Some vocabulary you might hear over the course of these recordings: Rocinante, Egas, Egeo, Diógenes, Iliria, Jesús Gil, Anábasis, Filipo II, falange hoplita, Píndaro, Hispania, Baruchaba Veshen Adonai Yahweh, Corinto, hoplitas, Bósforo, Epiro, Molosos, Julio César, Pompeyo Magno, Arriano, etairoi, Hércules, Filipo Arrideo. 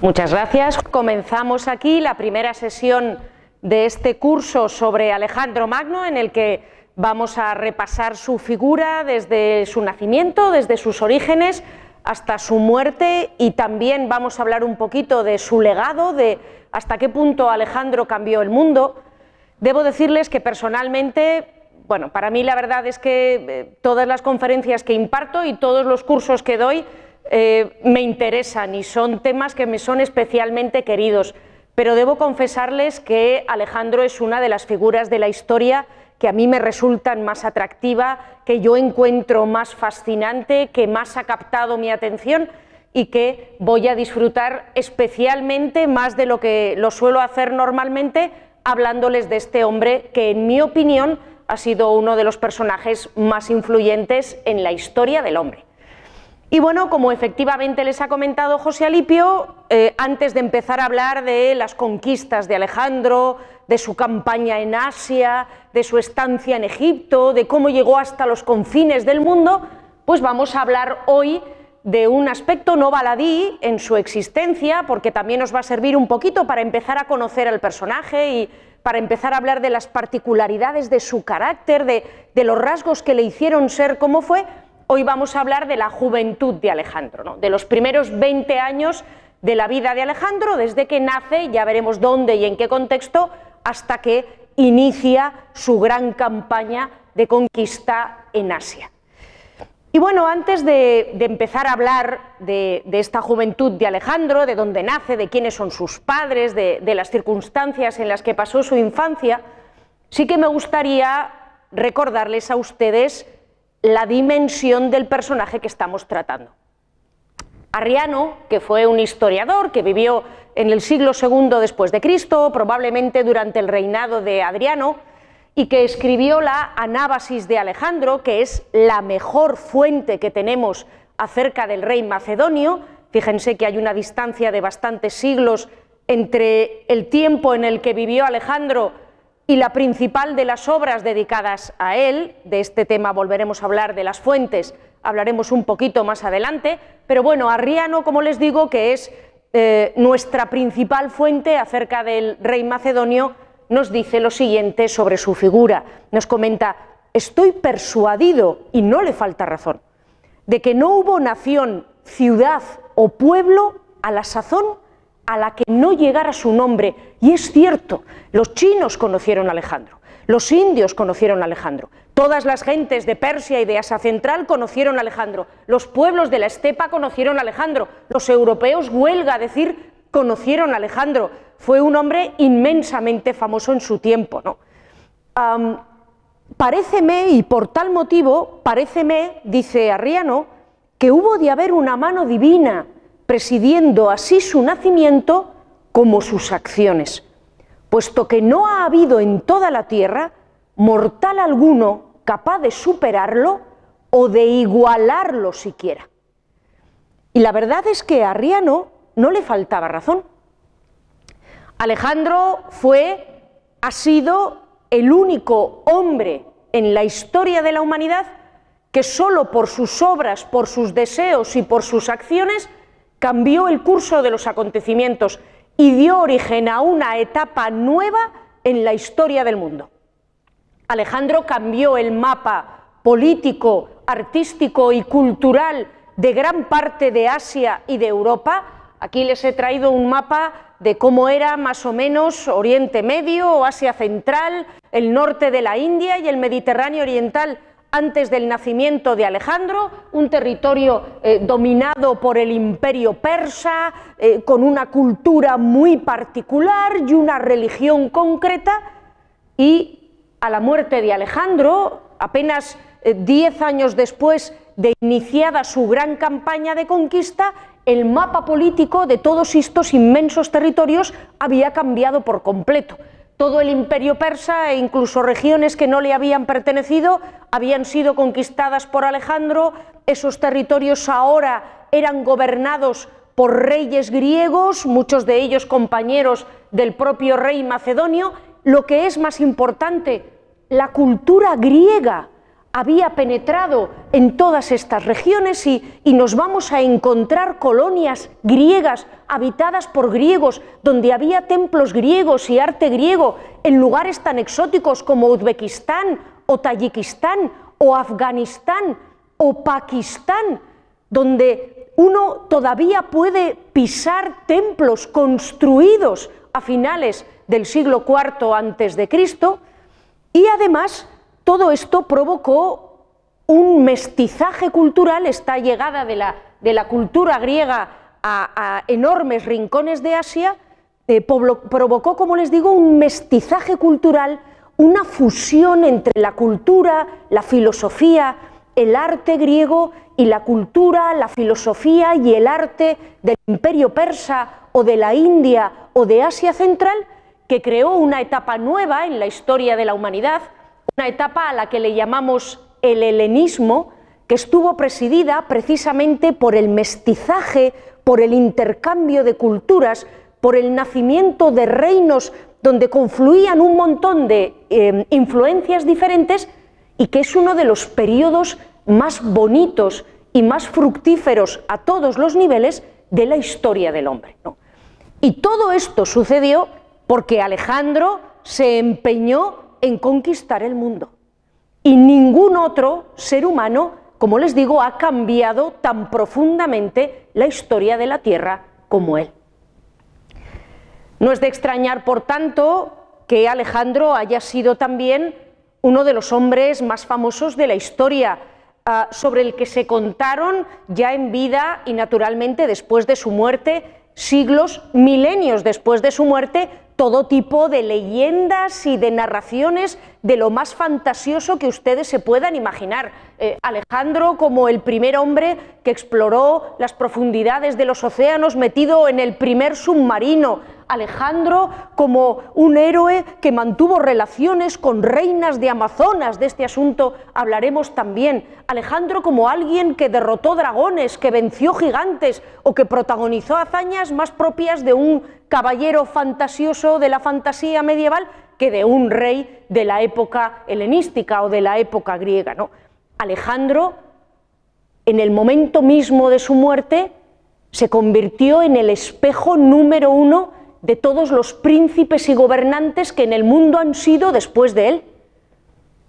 Muchas gracias. Comenzamos aquí la primera sesión de este curso sobre Alejandro Magno, en el que vamos a repasar su figura desde su nacimiento, desde sus orígenes hasta su muerte, y también vamos a hablar un poquito de su legado, de hasta qué punto Alejandro cambió el mundo. Debo decirles que personalmente, bueno, para mí la verdad es que todas las conferencias que imparto y todos los cursos que doy me interesan y son temas que me son especialmente queridos, pero debo confesarles que Alejandro es una de las figuras de la historia que a mí me resultan más atractiva, que yo encuentro más fascinante, que más ha captado mi atención y que voy a disfrutar especialmente más de lo que lo suelo hacer normalmente, hablándoles de este hombre que, en mi opinión, ha sido uno de los personajes más influyentes en la historia del hombre. Y bueno, como efectivamente les ha comentado José Alipio, antes de empezar a hablar de las conquistas de Alejandro, de su campaña en Asia, de su estancia en Egipto, de cómo llegó hasta los confines del mundo, pues vamos a hablar hoy de un aspecto no baladí en su existencia, porque también nos va a servir un poquito para empezar a conocer al personaje y para empezar a hablar de las particularidades de su carácter, de los rasgos que le hicieron ser como fue. Hoy vamos a hablar de la juventud de Alejandro, ¿no?, de los primeros 20 años de la vida de Alejandro, desde que nace, ya veremos dónde y en qué contexto, hasta que inicia su gran campaña de conquista en Asia. Y bueno, antes de empezar a hablar de esta juventud de Alejandro, de dónde nace, de quiénes son sus padres, de las circunstancias en las que pasó su infancia, sí que me gustaría recordarles a ustedes la dimensión del personaje que estamos tratando. Arriano, que fue un historiador que vivió en el siglo II después de Cristo, probablemente durante el reinado de Adriano, y que escribió la Anábasis de Alejandro, que es la mejor fuente que tenemos acerca del rey macedonio. Fíjense que hay una distancia de bastantes siglos entre el tiempo en el que vivió Alejandro y la principal de las obras dedicadas a él. De este tema volveremos a hablar, de las fuentes hablaremos un poquito más adelante, pero bueno, Arriano, como les digo, que es nuestra principal fuente acerca del rey macedonio, nos dice lo siguiente sobre su figura. Nos comenta: estoy persuadido, y no le falta razón, de que no hubo nación, ciudad o pueblo a la sazón a la que no llegara su nombre. Y es cierto, los chinos conocieron a Alejandro, los indios conocieron a Alejandro, todas las gentes de Persia y de Asia Central conocieron a Alejandro, los pueblos de la estepa conocieron a Alejandro, los europeos, huelga decir, conocieron a Alejandro. Fue un hombre inmensamente famoso en su tiempo, ¿no? Paréceme, y por tal motivo, paréceme, dice Arriano, que hubo de haber una mano divina presidiendo así su nacimiento como sus acciones, puesto que no ha habido en toda la tierra mortal alguno capaz de superarlo o de igualarlo siquiera. Y la verdad es que a Arriano no le faltaba razón. Alejandro ha sido el único hombre en la historia de la humanidad que solo por sus obras, por sus deseos y por sus acciones cambió el curso de los acontecimientos y dio origen a una etapa nueva en la historia del mundo. Alejandro cambió el mapa político, artístico y cultural de gran parte de Asia y de Europa. Aquí les he traído un mapa de cómo era más o menos Oriente Medio o Asia Central, el norte de la India y el Mediterráneo oriental antes del nacimiento de Alejandro, un territorio dominado por el imperio persa, con una cultura muy particular y una religión concreta. Y a la muerte de Alejandro, apenas 10 años después de iniciada su gran campaña de conquista, el mapa político de todos estos inmensos territorios había cambiado por completo. Todo el imperio persa e incluso regiones que no le habían pertenecido habían sido conquistadas por Alejandro. Esos territorios ahora eran gobernados por reyes griegos, muchos de ellos compañeros del propio rey macedonio. Lo que es más importante, la cultura griega había penetrado en todas estas regiones y nos vamos a encontrar colonias griegas habitadas por griegos, donde había templos griegos y arte griego en lugares tan exóticos como Uzbekistán o Tayikistán o Afganistán o Pakistán, donde uno todavía puede pisar templos construidos a finales del siglo IV a.C. y además todo esto provocó un mestizaje cultural, esta llegada de la cultura griega a enormes rincones de Asia, provocó, como les digo, un mestizaje cultural, una fusión entre la cultura, la filosofía, el arte griego y la cultura, la filosofía y el arte del Imperio Persa o de la India o de Asia Central, que creó una etapa nueva en la historia de la humanidad, una etapa a la que le llamamos el helenismo, que estuvo presidida precisamente por el mestizaje, por el intercambio de culturas, por el nacimiento de reinos donde confluían un montón de influencias diferentes, y que es uno de los periodos más bonitos y más fructíferos a todos los niveles de la historia del hombre, ¿no? Y todo esto sucedió porque Alejandro se empeñó en conquistar el mundo. Y ningún otro ser humano, como les digo, ha cambiado tan profundamente la historia de la Tierra como él. No es de extrañar, por tanto, que Alejandro haya sido también uno de los hombres más famosos de la historia, sobre el que se contaron ya en vida y naturalmente después de su muerte, siglos, milenios después de su muerte, todo tipo de leyendas y de narraciones de lo más fantasioso que ustedes se puedan imaginar. Alejandro como el primer hombre que exploró las profundidades de los océanos metido en el primer submarino. Alejandro como un héroe que mantuvo relaciones con reinas de Amazonas, de este asunto hablaremos también. Alejandro como alguien que derrotó dragones, que venció gigantes o que protagonizó hazañas más propias de un caballero fantasioso de la fantasía medieval que de un rey de la época helenística o de la época griega, ¿no? Alejandro, en el momento mismo de su muerte, se convirtió en el espejo número uno de todos los príncipes y gobernantes que en el mundo han sido después de él.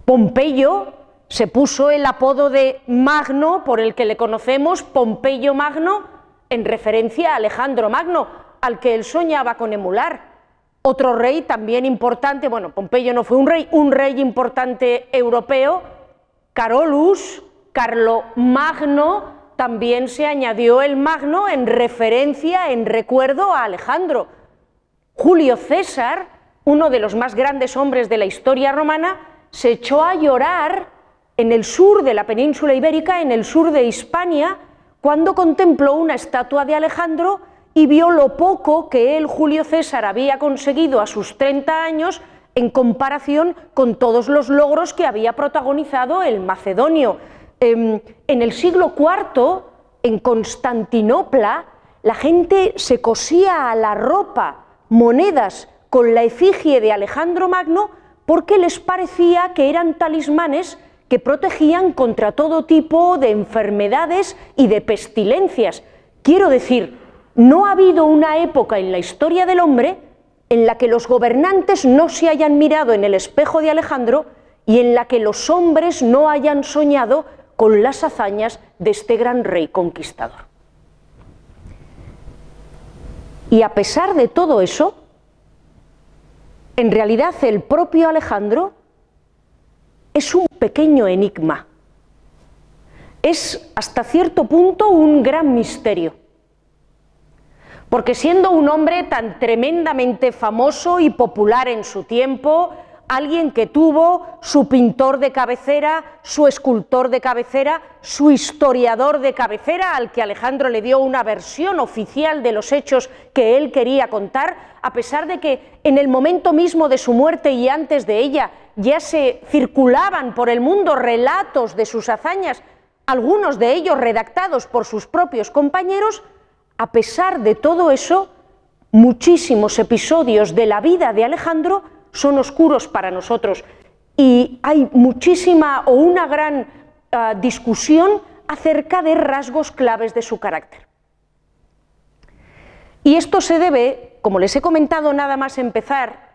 Pompeyo se puso el apodo de Magno, por el que le conocemos, Pompeyo Magno, en referencia a Alejandro Magno, al que él soñaba con emular. Otro rey también importante, bueno, Pompeyo no fue un rey importante europeo, Carolus, Carlomagno, también se añadió el Magno en referencia, en recuerdo a Alejandro. Julio César, uno de los más grandes hombres de la historia romana, se echó a llorar en el sur de la península ibérica, en el sur de Hispania, cuando contempló una estatua de Alejandro y vio lo poco que él, Julio César, había conseguido a sus 30 años en comparación con todos los logros que había protagonizado el macedonio. En el siglo IV, en Constantinopla, la gente se cosía a la ropa monedas con la efigie de Alejandro Magno porque les parecía que eran talismanes que protegían contra todo tipo de enfermedades y de pestilencias. Quiero decir, no ha habido una época en la historia del hombre en la que los gobernantes no se hayan mirado en el espejo de Alejandro y en la que los hombres no hayan soñado con las hazañas de este gran rey conquistador. Y a pesar de todo eso, en realidad el propio Alejandro es un pequeño enigma. Es hasta cierto punto un gran misterio. Porque siendo un hombre tan tremendamente famoso y popular en su tiempo, alguien que tuvo su pintor de cabecera, su escultor de cabecera, su historiador de cabecera, al que Alejandro le dio una versión oficial de los hechos que él quería contar, a pesar de que en el momento mismo de su muerte y antes de ella ya se circulaban por el mundo relatos de sus hazañas, algunos de ellos redactados por sus propios compañeros, a pesar de todo eso, muchísimos episodios de la vida de Alejandro son oscuros para nosotros. y hay muchísima o una gran discusión acerca de rasgos claves de su carácter. Y esto se debe, como les he comentado nada más empezar,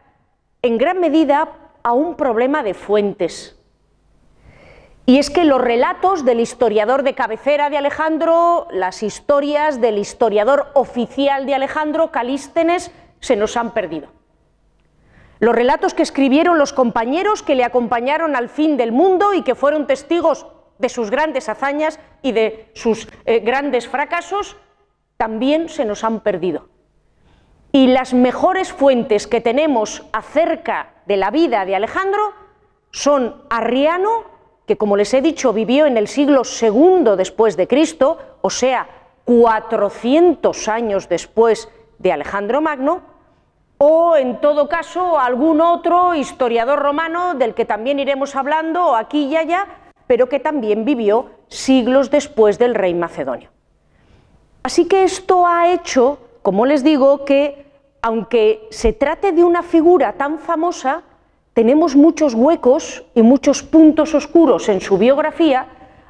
en gran medida a un problema de fuentes. Y es que los relatos del historiador de cabecera de Alejandro, las historias del historiador oficial de Alejandro, Calístenes, se nos han perdido. Los relatos que escribieron los compañeros que le acompañaron al fin del mundo y que fueron testigos de sus grandes hazañas y de sus grandes fracasos, también se nos han perdido. Y las mejores fuentes que tenemos acerca de la vida de Alejandro son Arriano, que como les he dicho vivió en el siglo II después de Cristo, o sea, 400 años después de Alejandro Magno, o en todo caso algún otro historiador romano del que también iremos hablando aquí y allá, pero que también vivió siglos después del rey macedonio. Así que esto ha hecho, como les digo, que aunque se trate de una figura tan famosa, tenemos muchos huecos y muchos puntos oscuros en su biografía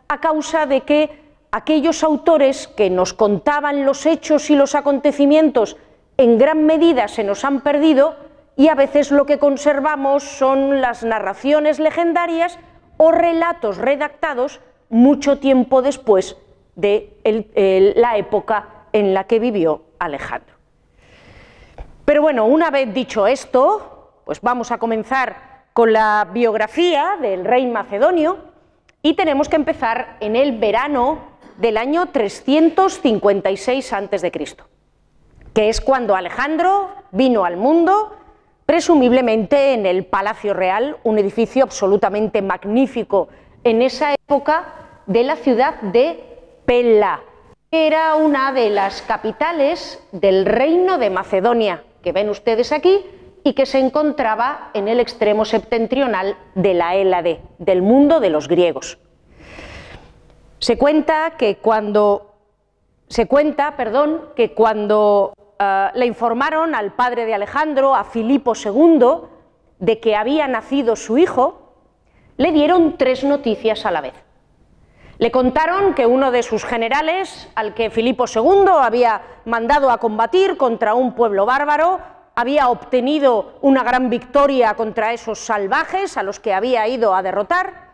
a causa de que aquellos autores que nos contaban los hechos y los acontecimientos en gran medida se nos han perdido y a veces lo que conservamos son las narraciones legendarias o relatos redactados mucho tiempo después de la época en la que vivió Alejandro. Pero bueno, una vez dicho esto, pues vamos a comenzar con la biografía del rey macedonio y tenemos que empezar en el verano del año 356 a.C., que es cuando Alejandro vino al mundo, presumiblemente en el Palacio Real, un edificio absolutamente magnífico en esa época de la ciudad de Pella, que era una de las capitales del reino de Macedonia, que ven ustedes aquí, y que se encontraba en el extremo septentrional de la Hélade, del mundo de los griegos. Se cuenta que cuando le informaron al padre de Alejandro, a Filipo II, de que había nacido su hijo, le dieron tres noticias a la vez. Le contaron que uno de sus generales, al que Filipo II había mandado a combatir contra un pueblo bárbaro, había obtenido una gran victoria contra esos salvajes a los que había ido a derrotar.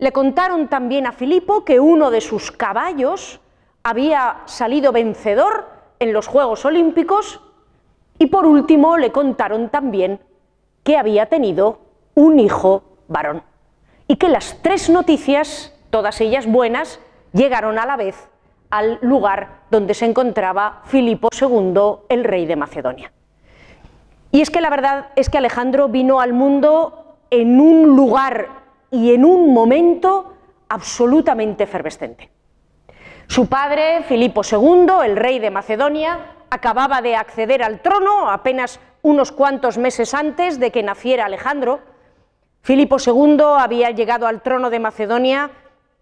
Le contaron también a Filipo que uno de sus caballos había salido vencedor en los Juegos Olímpicos y por último le contaron también que había tenido un hijo varón y que las tres noticias, todas ellas buenas, llegaron a la vez al lugar donde se encontraba Filipo II, el rey de Macedonia. Y es que la verdad es que Alejandro vino al mundo en un lugar y en un momento absolutamente efervescente. Su padre, Filipo II, el rey de Macedonia, acababa de acceder al trono apenas unos cuantos meses antes de que naciera Alejandro. Filipo II había llegado al trono de Macedonia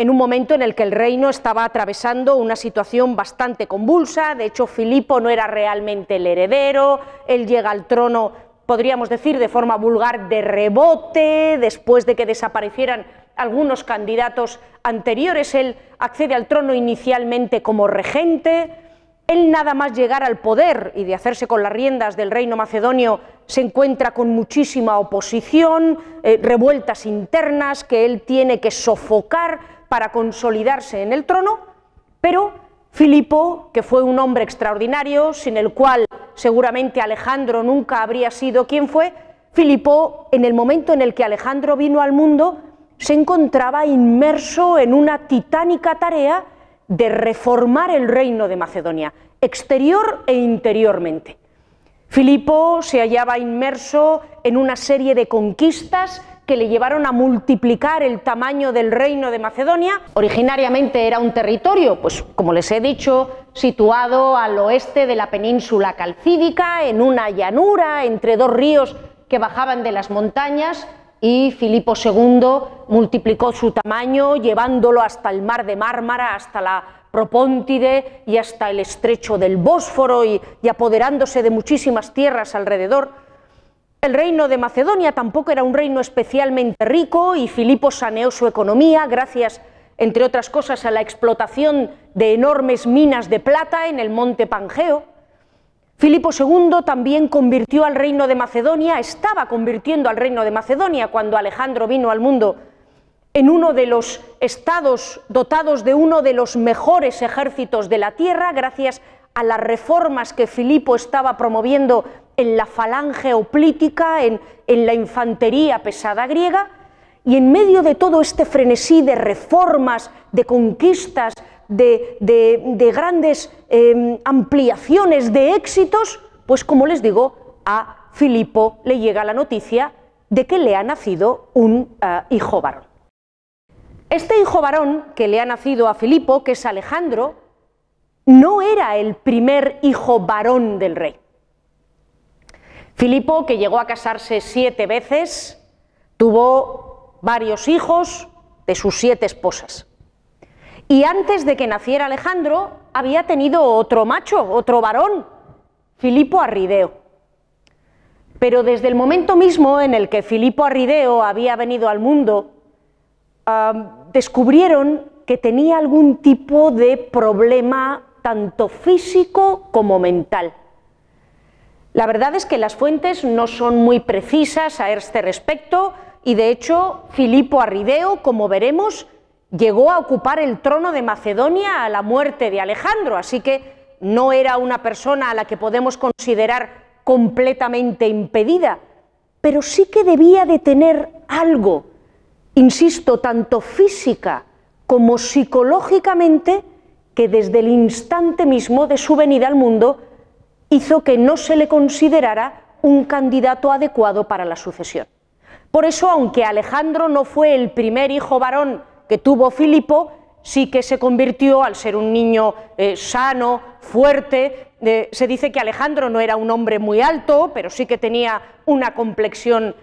en un momento en el que el reino estaba atravesando una situación bastante convulsa. De hecho, Filipo no era realmente el heredero, él llega al trono, podríamos decir de forma vulgar, de rebote, después de que desaparecieran algunos candidatos anteriores. Él accede al trono inicialmente como regente. Él, nada más llegar al poder y de hacerse con las riendas del reino macedonio, se encuentra con muchísima oposición, revueltas internas que él tiene que sofocar para consolidarse en el trono, pero Filipo, que fue un hombre extraordinario, sin el cual seguramente Alejandro nunca habría sido quien fue, Filipo, en el momento en el que Alejandro vino al mundo, se encontraba inmerso en una titánica tarea de reformar el reino de Macedonia, exterior e interiormente. Filipo se hallaba inmerso en una serie de conquistas que le llevaron a multiplicar el tamaño del reino de Macedonia. Originariamente era un territorio, pues como les he dicho, situado al oeste de la península calcídica, en una llanura entre dos ríos que bajaban de las montañas, y Filipo II multiplicó su tamaño llevándolo hasta el mar de Mármara, hasta la Propóntide y hasta el estrecho del Bósforo y apoderándose de muchísimas tierras alrededor. El reino de Macedonia tampoco era un reino especialmente rico y Filipo saneó su economía gracias, entre otras cosas, a la explotación de enormes minas de plata en el monte Pangeo. Filipo II también convirtió al reino de Macedonia, estaba convirtiendo al reino de Macedonia cuando Alejandro vino al mundo, en uno de los estados dotados de uno de los mejores ejércitos de la tierra, gracias a las reformas que Filipo estaba promoviendo en la falange hoplítica, en la infantería pesada griega, y en medio de todo este frenesí de reformas, de conquistas, de grandes ampliaciones, de éxitos, pues como les digo, a Filipo le llega la noticia de que le ha nacido un hijo varón. Este hijo varón que le ha nacido a Filipo, que es Alejandro, no era el primer hijo varón del rey. Filipo, que llegó a casarse 7 veces, tuvo varios hijos de sus 7 esposas. Y antes de que naciera Alejandro, había tenido otro macho, otro varón, Filipo Arrideo. Pero desde el momento mismo en el que Filipo Arrideo había venido al mundo, descubrieron que tenía algún tipo de problema, tanto físico como mental. La verdad es que las fuentes no son muy precisas a este respecto y de hecho Filipo Arrideo, como veremos, llegó a ocupar el trono de Macedonia a la muerte de Alejandro, así que no era una persona a la que podemos considerar completamente impedida, pero sí que debía de tener algo, insisto, tanto física como psicológicamente, que desde el instante mismo de su venida al mundo hizo que no se le considerara un candidato adecuado para la sucesión. Por eso, aunque Alejandro no fue el primer hijo varón que tuvo Filipo, sí que se convirtió, al ser un niño sano, fuerte. Se dice que Alejandro no era un hombre muy alto, pero sí que tenía una complexión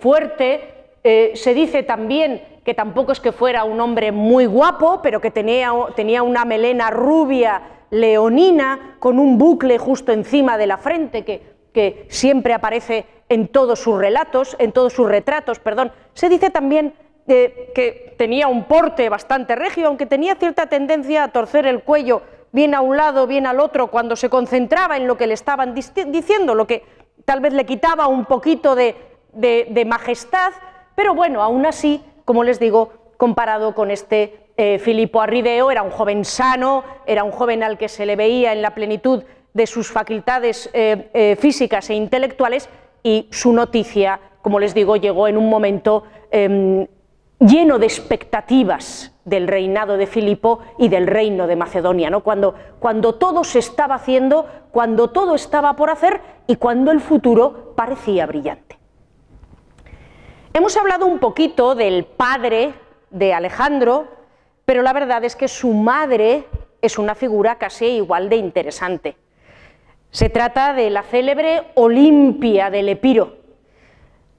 fuerte. Se dice también que tampoco es que fuera un hombre muy guapo, pero que tenía una melena rubia leonina con un bucle justo encima de la frente que siempre aparece en todos sus relatos, en todos sus retratos, perdón. Se dice también que tenía un porte bastante regio, aunque tenía cierta tendencia a torcer el cuello bien a un lado, bien al otro, cuando se concentraba en lo que le estaban diciendo, lo que tal vez le quitaba un poquito de majestad. Pero bueno, aún así, como les digo, comparado con este Filipo Arrideo, era un joven sano, era un joven al que se le veía en la plenitud de sus facultades físicas e intelectuales, y su noticia, como les digo, llegó en un momento lleno de expectativas del reinado de Filipo y del reino de Macedonia, ¿no? Cuando todo se estaba haciendo, cuando todo estaba por hacer y cuando el futuro parecía brillante. Hemos hablado un poquito del padre de Alejandro, pero la verdad es que su madre es una figura casi igual de interesante. Se trata de la célebre Olimpia del Epiro.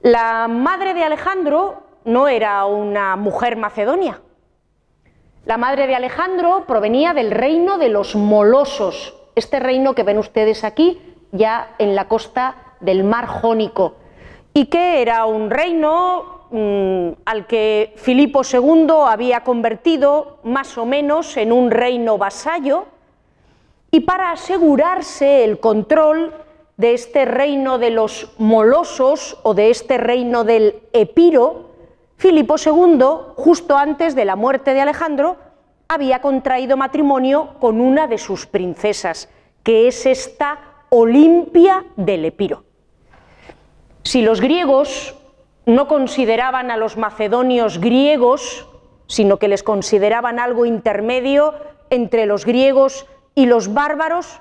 La madre de Alejandro no era una mujer macedonia. La madre de Alejandro provenía del reino de los Molosos, este reino que ven ustedes aquí, ya en la costa del mar Jónico, y que era un reino al que Filipo II había convertido más o menos en un reino vasallo, y para asegurarse el control de este reino de los Molosos o de este reino del Epiro, Filipo II, justo antes de la muerte de Alejandro, había contraído matrimonio con una de sus princesas, que es esta Olimpia del Epiro. Si los griegos no consideraban a los macedonios griegos, sino que les consideraban algo intermedio entre los griegos y los bárbaros,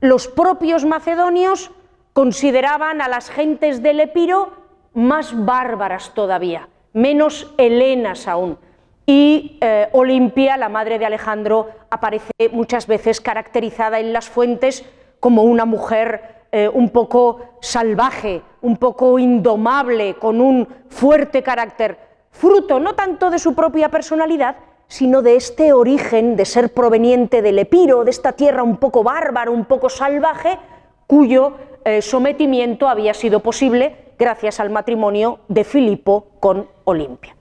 los propios macedonios consideraban a las gentes del Epiro más bárbaras todavía, menos helenas aún. Y Olimpia, la madre de Alejandro, aparece muchas veces caracterizada en las fuentes como una mujer un poco salvaje, un poco indomable, con un fuerte carácter, fruto no tanto de su propia personalidad, sino de este origen de ser proveniente del Epiro, de esta tierra un poco bárbara, un poco salvaje, cuyo sometimiento había sido posible gracias al matrimonio de Filipo con Olimpia.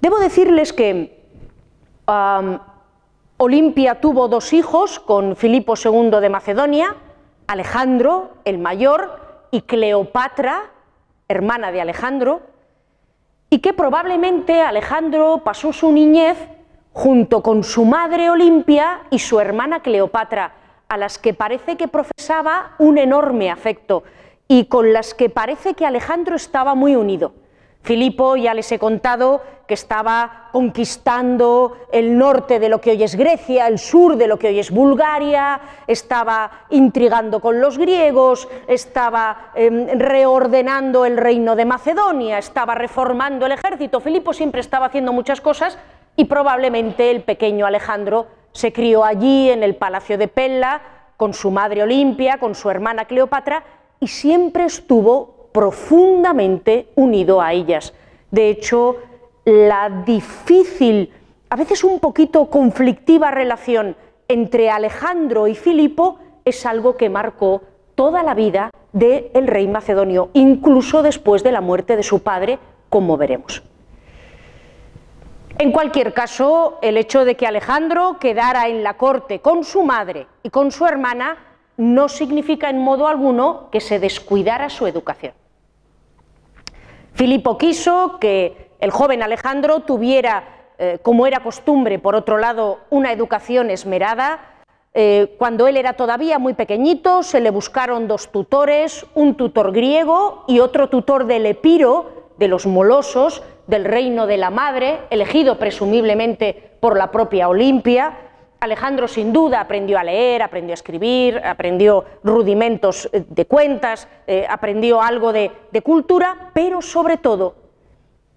Debo decirles que Olimpia tuvo dos hijos con Filipo II de Macedonia, Alejandro, el mayor, y Cleopatra, hermana de Alejandro, y que probablemente Alejandro pasó su niñez junto con su madre Olimpia y su hermana Cleopatra, a las que parece que profesaba un enorme afecto y con las que parece que Alejandro estaba muy unido. Filipo, ya les he contado, que estaba conquistando el norte de lo que hoy es Grecia, el sur de lo que hoy es Bulgaria, estaba intrigando con los griegos, estaba reordenando el reino de Macedonia, estaba reformando el ejército. Filipo siempre estaba haciendo muchas cosas y probablemente el pequeño Alejandro se crió allí, en el palacio de Pella, con su madre Olimpia, con su hermana Cleopatra, y siempre estuvo profundamente unido a ellas. De hecho, la difícil, a veces un poquito conflictiva relación entre Alejandro y Filipo es algo que marcó toda la vida del rey macedonio, incluso después de la muerte de su padre, como veremos. En cualquier caso, el hecho de que Alejandro quedara en la corte con su madre y con su hermana no significa en modo alguno que se descuidara su educación. Filipo quiso que el joven Alejandro tuviera, como era costumbre, por otro lado, una educación esmerada. Cuando él era todavía muy pequeñito, se le buscaron dos tutores, un tutor griego y otro tutor del Epiro, de los Molosos, del reino de la madre, elegido presumiblemente por la propia Olimpia. Alejandro sin duda aprendió a leer, aprendió a escribir, aprendió rudimentos de cuentas, aprendió algo de cultura, pero sobre todo,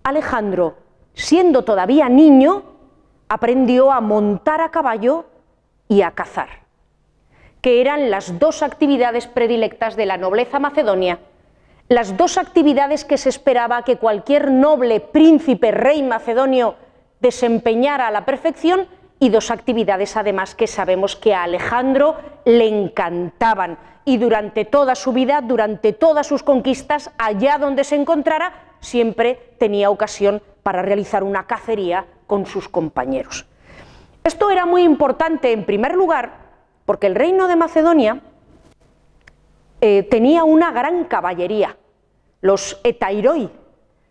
Alejandro, siendo todavía niño, aprendió a montar a caballo y a cazar, que eran las dos actividades predilectas de la nobleza macedonia, las dos actividades que se esperaba que cualquier noble, príncipe, rey macedonio desempeñara a la perfección, y dos actividades además que sabemos que a Alejandro le encantaban y durante toda su vida, durante todas sus conquistas, allá donde se encontrara, siempre tenía ocasión para realizar una cacería con sus compañeros. Esto era muy importante en primer lugar porque el reino de Macedonia tenía una gran caballería, los etairoi,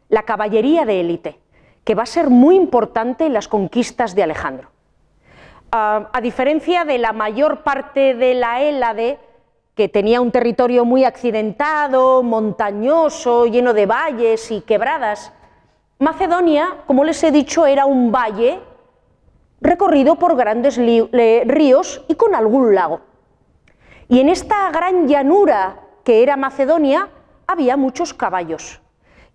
la caballería de élite, que va a ser muy importante en las conquistas de Alejandro. A diferencia de la mayor parte de la Hélade, que tenía un territorio muy accidentado, montañoso, lleno de valles y quebradas, Macedonia, como les he dicho, era un valle recorrido por grandes ríos y con algún lago. Y en esta gran llanura que era Macedonia había muchos caballos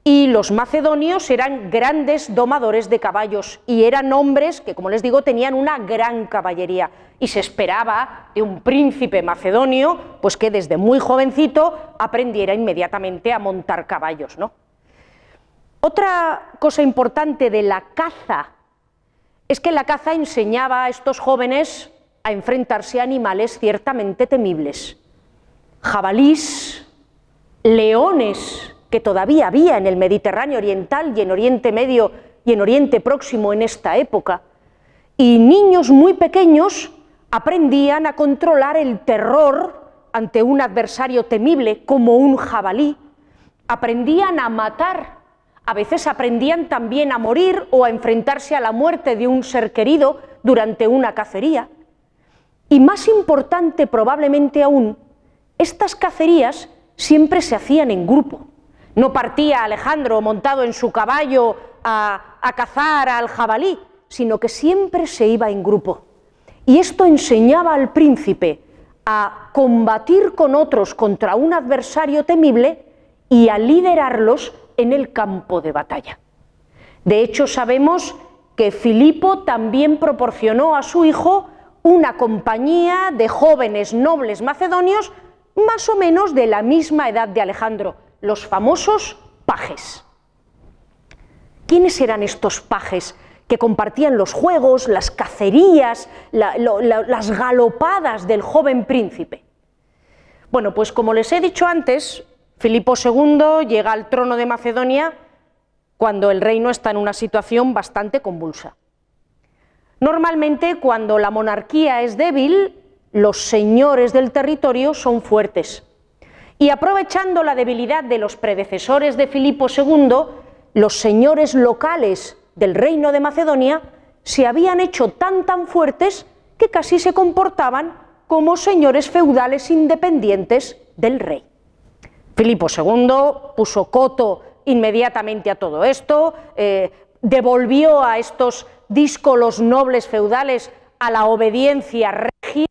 y los macedonios eran grandes domadores de caballos y eran hombres que, como les digo, tenían una gran caballería y se esperaba de un príncipe macedonio pues que desde muy jovencito aprendiera inmediatamente a montar caballos, ¿no? Otra cosa importante de la caza es que la caza enseñaba a estos jóvenes a enfrentarse a animales ciertamente temibles, jabalís, leones, que todavía había en el Mediterráneo oriental y en Oriente Medio y en Oriente Próximo en esta época, y niños muy pequeños aprendían a controlar el terror ante un adversario temible como un jabalí, aprendían a matar, a veces aprendían también a morir o a enfrentarse a la muerte de un ser querido durante una cacería. Y más importante probablemente aún, estas cacerías siempre se hacían en grupo. No partía Alejandro montado en su caballo a cazar al jabalí, sino que siempre se iba en grupo. Y esto enseñaba al príncipe a combatir con otros contra un adversario temible y a liderarlos en el campo de batalla. De hecho, sabemos que Filipo también proporcionó a su hijo una compañía de jóvenes nobles macedonios más o menos de la misma edad de Alejandro, los famosos pajes. ¿Quiénes eran estos pajes que compartían los juegos, las cacerías, las galopadas del joven príncipe? Bueno, pues como les he dicho antes, Filipo II llega al trono de Macedonia cuando el reino está en una situación bastante convulsa. Normalmente, cuando la monarquía es débil, los señores del territorio son fuertes. Y aprovechando la debilidad de los predecesores de Filipo II, los señores locales del reino de Macedonia se habían hecho tan fuertes que casi se comportaban como señores feudales independientes del rey. Filipo II puso coto inmediatamente a todo esto, devolvió a estos díscolos nobles feudales a la obediencia regia,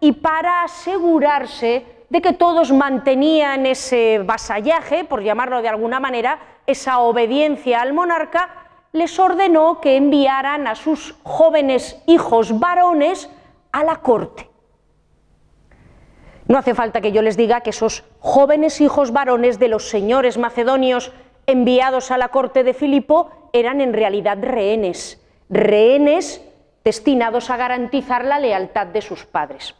y para asegurarse de que todos mantenían ese vasallaje, por llamarlo de alguna manera, esa obediencia al monarca, les ordenó que enviaran a sus jóvenes hijos varones a la corte. No hace falta que yo les diga que esos jóvenes hijos varones de los señores macedonios enviados a la corte de Filipo eran en realidad rehenes, destinados a garantizar la lealtad de sus padres.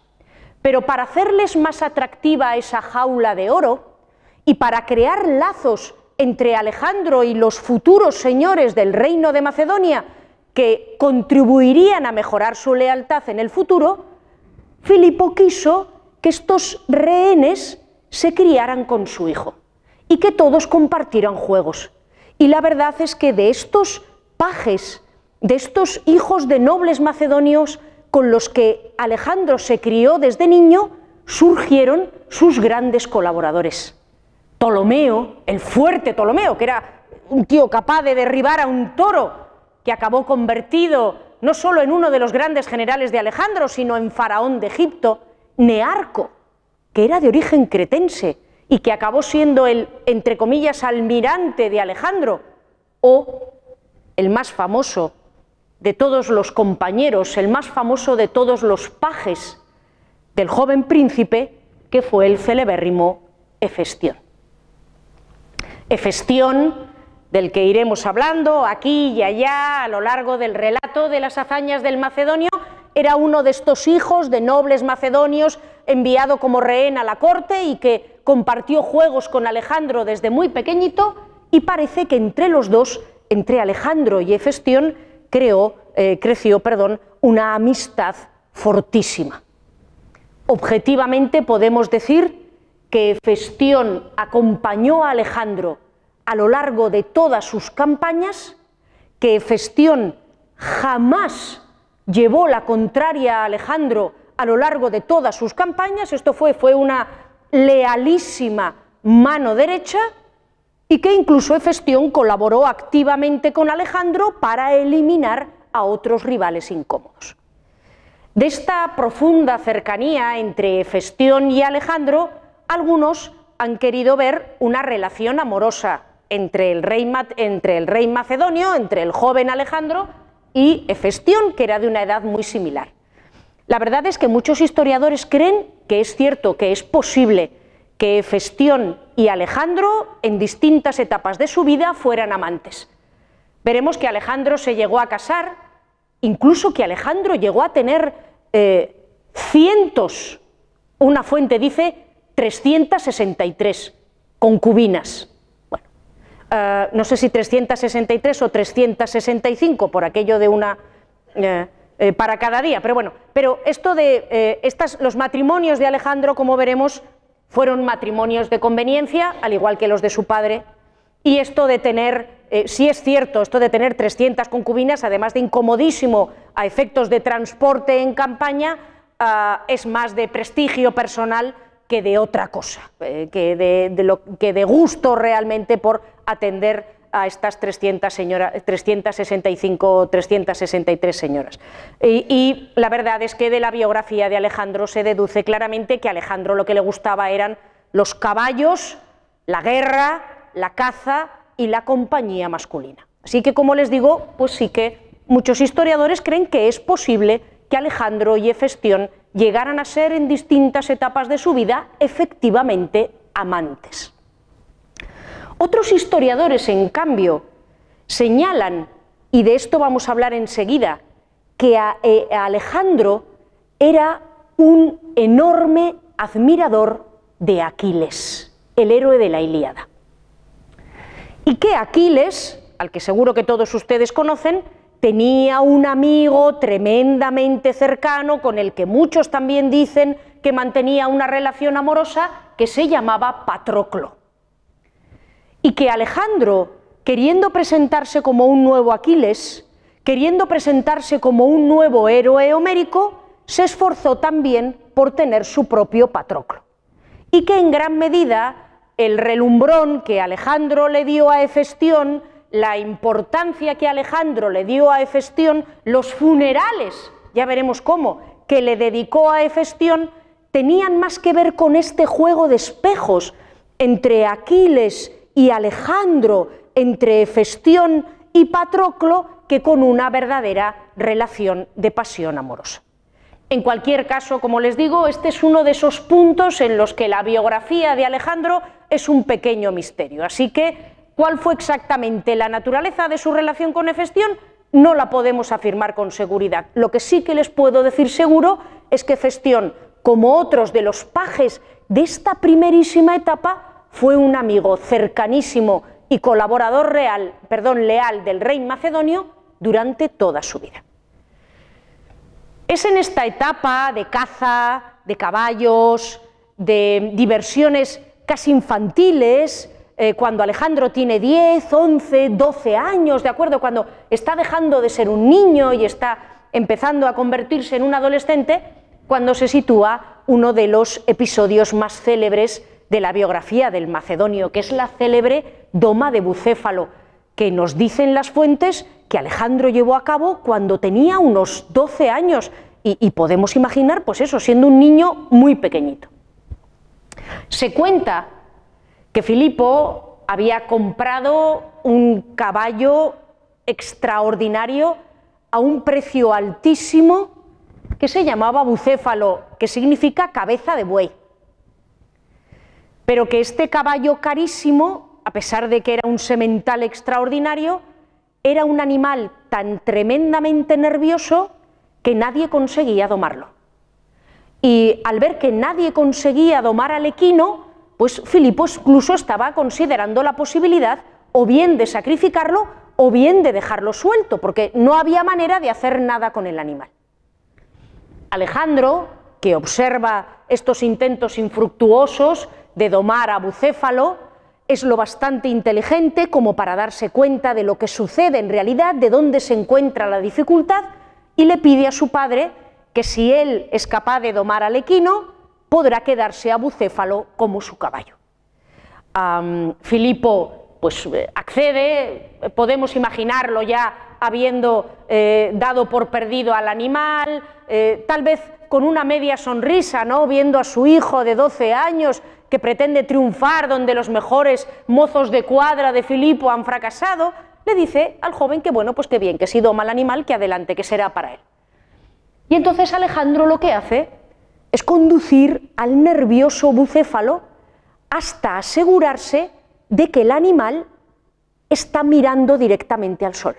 Pero para hacerles más atractiva esa jaula de oro y para crear lazos entre Alejandro y los futuros señores del reino de Macedonia, que contribuirían a mejorar su lealtad en el futuro, Filipo quiso que estos rehenes se criaran con su hijo y que todos compartieran juegos. Y la verdad es que de estos pajes, de estos hijos de nobles macedonios con los que Alejandro se crió desde niño, surgieron sus grandes colaboradores. Ptolomeo, el fuerte Ptolomeo, que era un tío capaz de derribar a un toro, que acabó convertido no solo en uno de los grandes generales de Alejandro, sino en faraón de Egipto; Nearco, que era de origen cretense y que acabó siendo el, entre comillas, almirante de Alejandro, o el más famoso de todos los compañeros, el más famoso de todos los pajes del joven príncipe, que fue el celebérrimo Hefestión. Hefestión, del que iremos hablando aquí y allá a lo largo del relato de las hazañas del macedonio, era uno de estos hijos de nobles macedonios enviado como rehén a la corte y que compartió juegos con Alejandro desde muy pequeñito, y parece que entre los dos, entre Alejandro y Hefestión, creció una amistad fortísima. Objetivamente podemos decir que Hefestión acompañó a Alejandro a lo largo de todas sus campañas, que Hefestión jamás llevó la contraria a Alejandro a lo largo de todas sus campañas, esto fue una lealísima mano derecha, y que incluso Hefestión colaboró activamente con Alejandro para eliminar a otros rivales incómodos. De esta profunda cercanía entre Hefestión y Alejandro, algunos han querido ver una relación amorosa entre el rey macedonio, entre el joven Alejandro y Hefestión, que era de una edad muy similar. La verdad es que muchos historiadores creen que es cierto, que es posible que Hefestión y Alejandro en distintas etapas de su vida fueran amantes. Veremos que Alejandro se llegó a casar, incluso que Alejandro llegó a tener cientos, una fuente dice 363 concubinas. Bueno, no sé si 363 o 365 por aquello de una para cada día, pero bueno, pero esto de los matrimonios de Alejandro, como veremos, fueron matrimonios de conveniencia, al igual que los de su padre, y esto de tener, sí es cierto, esto de tener 300 concubinas, además de incomodísimo a efectos de transporte en campaña, es más de prestigio personal que de otra cosa, que de gusto realmente por atender a estas 365 o 363 señoras. Y la verdad es que de la biografía de Alejandro se deduce claramente que a Alejandro lo que le gustaba eran los caballos, la guerra, la caza y la compañía masculina. Así que, como les digo, pues sí que muchos historiadores creen que es posible que Alejandro y Hefestión llegaran a ser en distintas etapas de su vida efectivamente amantes. Otros historiadores, en cambio, señalan, y de esto vamos a hablar enseguida, que Alejandro era un enorme admirador de Aquiles, el héroe de la Ilíada. Y que Aquiles, al que seguro que todos ustedes conocen, tenía un amigo tremendamente cercano con el que muchos también dicen que mantenía una relación amorosa, que se llamaba Patroclo. Y que Alejandro, queriendo presentarse como un nuevo Aquiles, queriendo presentarse como un nuevo héroe homérico, se esforzó también por tener su propio Patroclo. Y que en gran medida el relumbrón que Alejandro le dio a Hefestión, la importancia que Alejandro le dio a Hefestión, los funerales, ya veremos cómo, que le dedicó a Hefestión, tenían más que ver con este juego de espejos entre Aquiles y Alejandro, entre Hefestión y Patroclo, que con una verdadera relación de pasión amorosa. En cualquier caso, como les digo, este es uno de esos puntos en los que la biografía de Alejandro es un pequeño misterio, así que ¿cuál fue exactamente la naturaleza de su relación con Hefestión? No la podemos afirmar con seguridad. Lo que sí que les puedo decir seguro es que Hefestión, como otros de los pajes de esta primerísima etapa, fue un amigo cercanísimo y colaborador leal del rey macedonio durante toda su vida. Es en esta etapa de caza, de caballos, de diversiones casi infantiles, cuando Alejandro tiene 10, 11, 12 años, ¿de acuerdo? Cuando está dejando de ser un niño y está empezando a convertirse en un adolescente, cuando se sitúa uno de los episodios más célebres de la biografía del macedonio, que es la célebre doma de Bucéfalo, que nos dicen las fuentes que Alejandro llevó a cabo cuando tenía unos 12 años, y podemos imaginar, pues eso, siendo un niño muy pequeñito. Se cuenta que Filipo había comprado un caballo extraordinario a un precio altísimo que se llamaba Bucéfalo, que significa cabeza de buey. Pero que este caballo carísimo, a pesar de que era un semental extraordinario, era un animal tan tremendamente nervioso que nadie conseguía domarlo. Y al ver que nadie conseguía domar al equino, pues Filipo incluso estaba considerando la posibilidad o bien de sacrificarlo o bien de dejarlo suelto, porque no había manera de hacer nada con el animal. Alejandro, que observa estos intentos infructuosos de domar a Bucéfalo, es lo bastante inteligente como para darse cuenta de lo que sucede en realidad, de dónde se encuentra la dificultad, y le pide a su padre que si él es capaz de domar al equino, podrá quedarse a Bucéfalo como su caballo. Filipo pues accede, podemos imaginarlo ya habiendo dado por perdido al animal, tal vez con una media sonrisa, ¿no?, viendo a su hijo de 12 años que pretende triunfar donde los mejores mozos de cuadra de Filipo han fracasado, le dice al joven que bueno, pues que bien, que si doma al animal, que adelante, que será para él. Y entonces Alejandro lo que hace es conducir al nervioso Bucéfalo hasta asegurarse de que el animal está mirando directamente al sol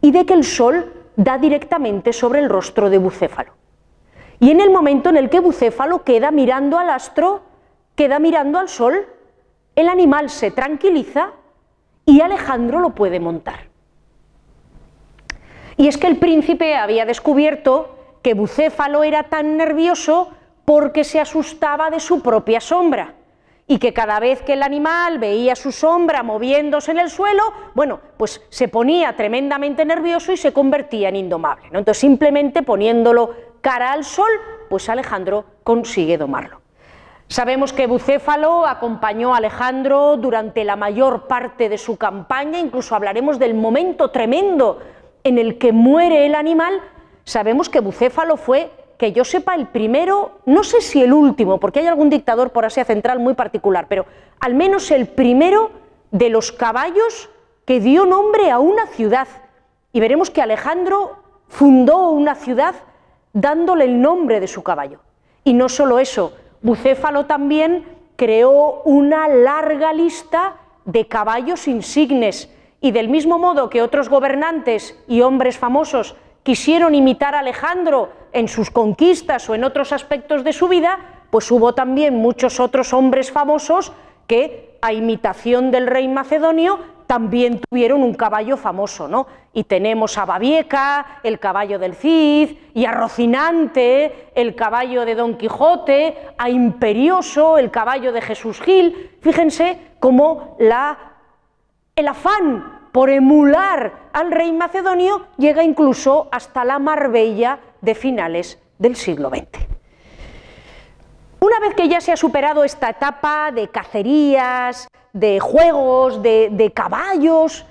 y de que el sol da directamente sobre el rostro de Bucéfalo. Y en el momento en el que Bucéfalo queda mirando al astro, queda mirando al sol, el animal se tranquiliza y Alejandro lo puede montar. Y es que el príncipe había descubierto que Bucéfalo era tan nervioso porque se asustaba de su propia sombra, y que cada vez que el animal veía su sombra moviéndose en el suelo, bueno, pues se ponía tremendamente nervioso y se convertía en indomable, ¿no? Entonces, simplemente poniéndolo cara al sol, pues Alejandro consigue domarlo. Sabemos que Bucéfalo acompañó a Alejandro durante la mayor parte de su campaña, incluso hablaremos del momento tremendo en el que muere el animal. Sabemos que Bucéfalo fue, que yo sepa, el primero, no sé si el último, porque hay algún dictador por Asia Central muy particular, pero al menos el primero de los caballos que dio nombre a una ciudad. Y veremos que Alejandro fundó una ciudad dándole el nombre de su caballo. Y no solo eso, Bucéfalo también creó una larga lista de caballos insignes, y del mismo modo que otros gobernantes y hombres famosos quisieron imitar a Alejandro en sus conquistas o en otros aspectos de su vida, pues hubo también muchos otros hombres famosos que, a imitación del rey macedonio, también tuvieron un caballo famoso, ¿no? Y tenemos a Babieca, el caballo del Cid, y a Rocinante, el caballo de Don Quijote, a Imperioso, el caballo de Jesús Gil. Fíjense cómo el afán por emular al rey macedonio llega incluso hasta la Marbella de finales del siglo XX. Una vez que ya se ha superado esta etapa de cacerías, de juegos, de caballos,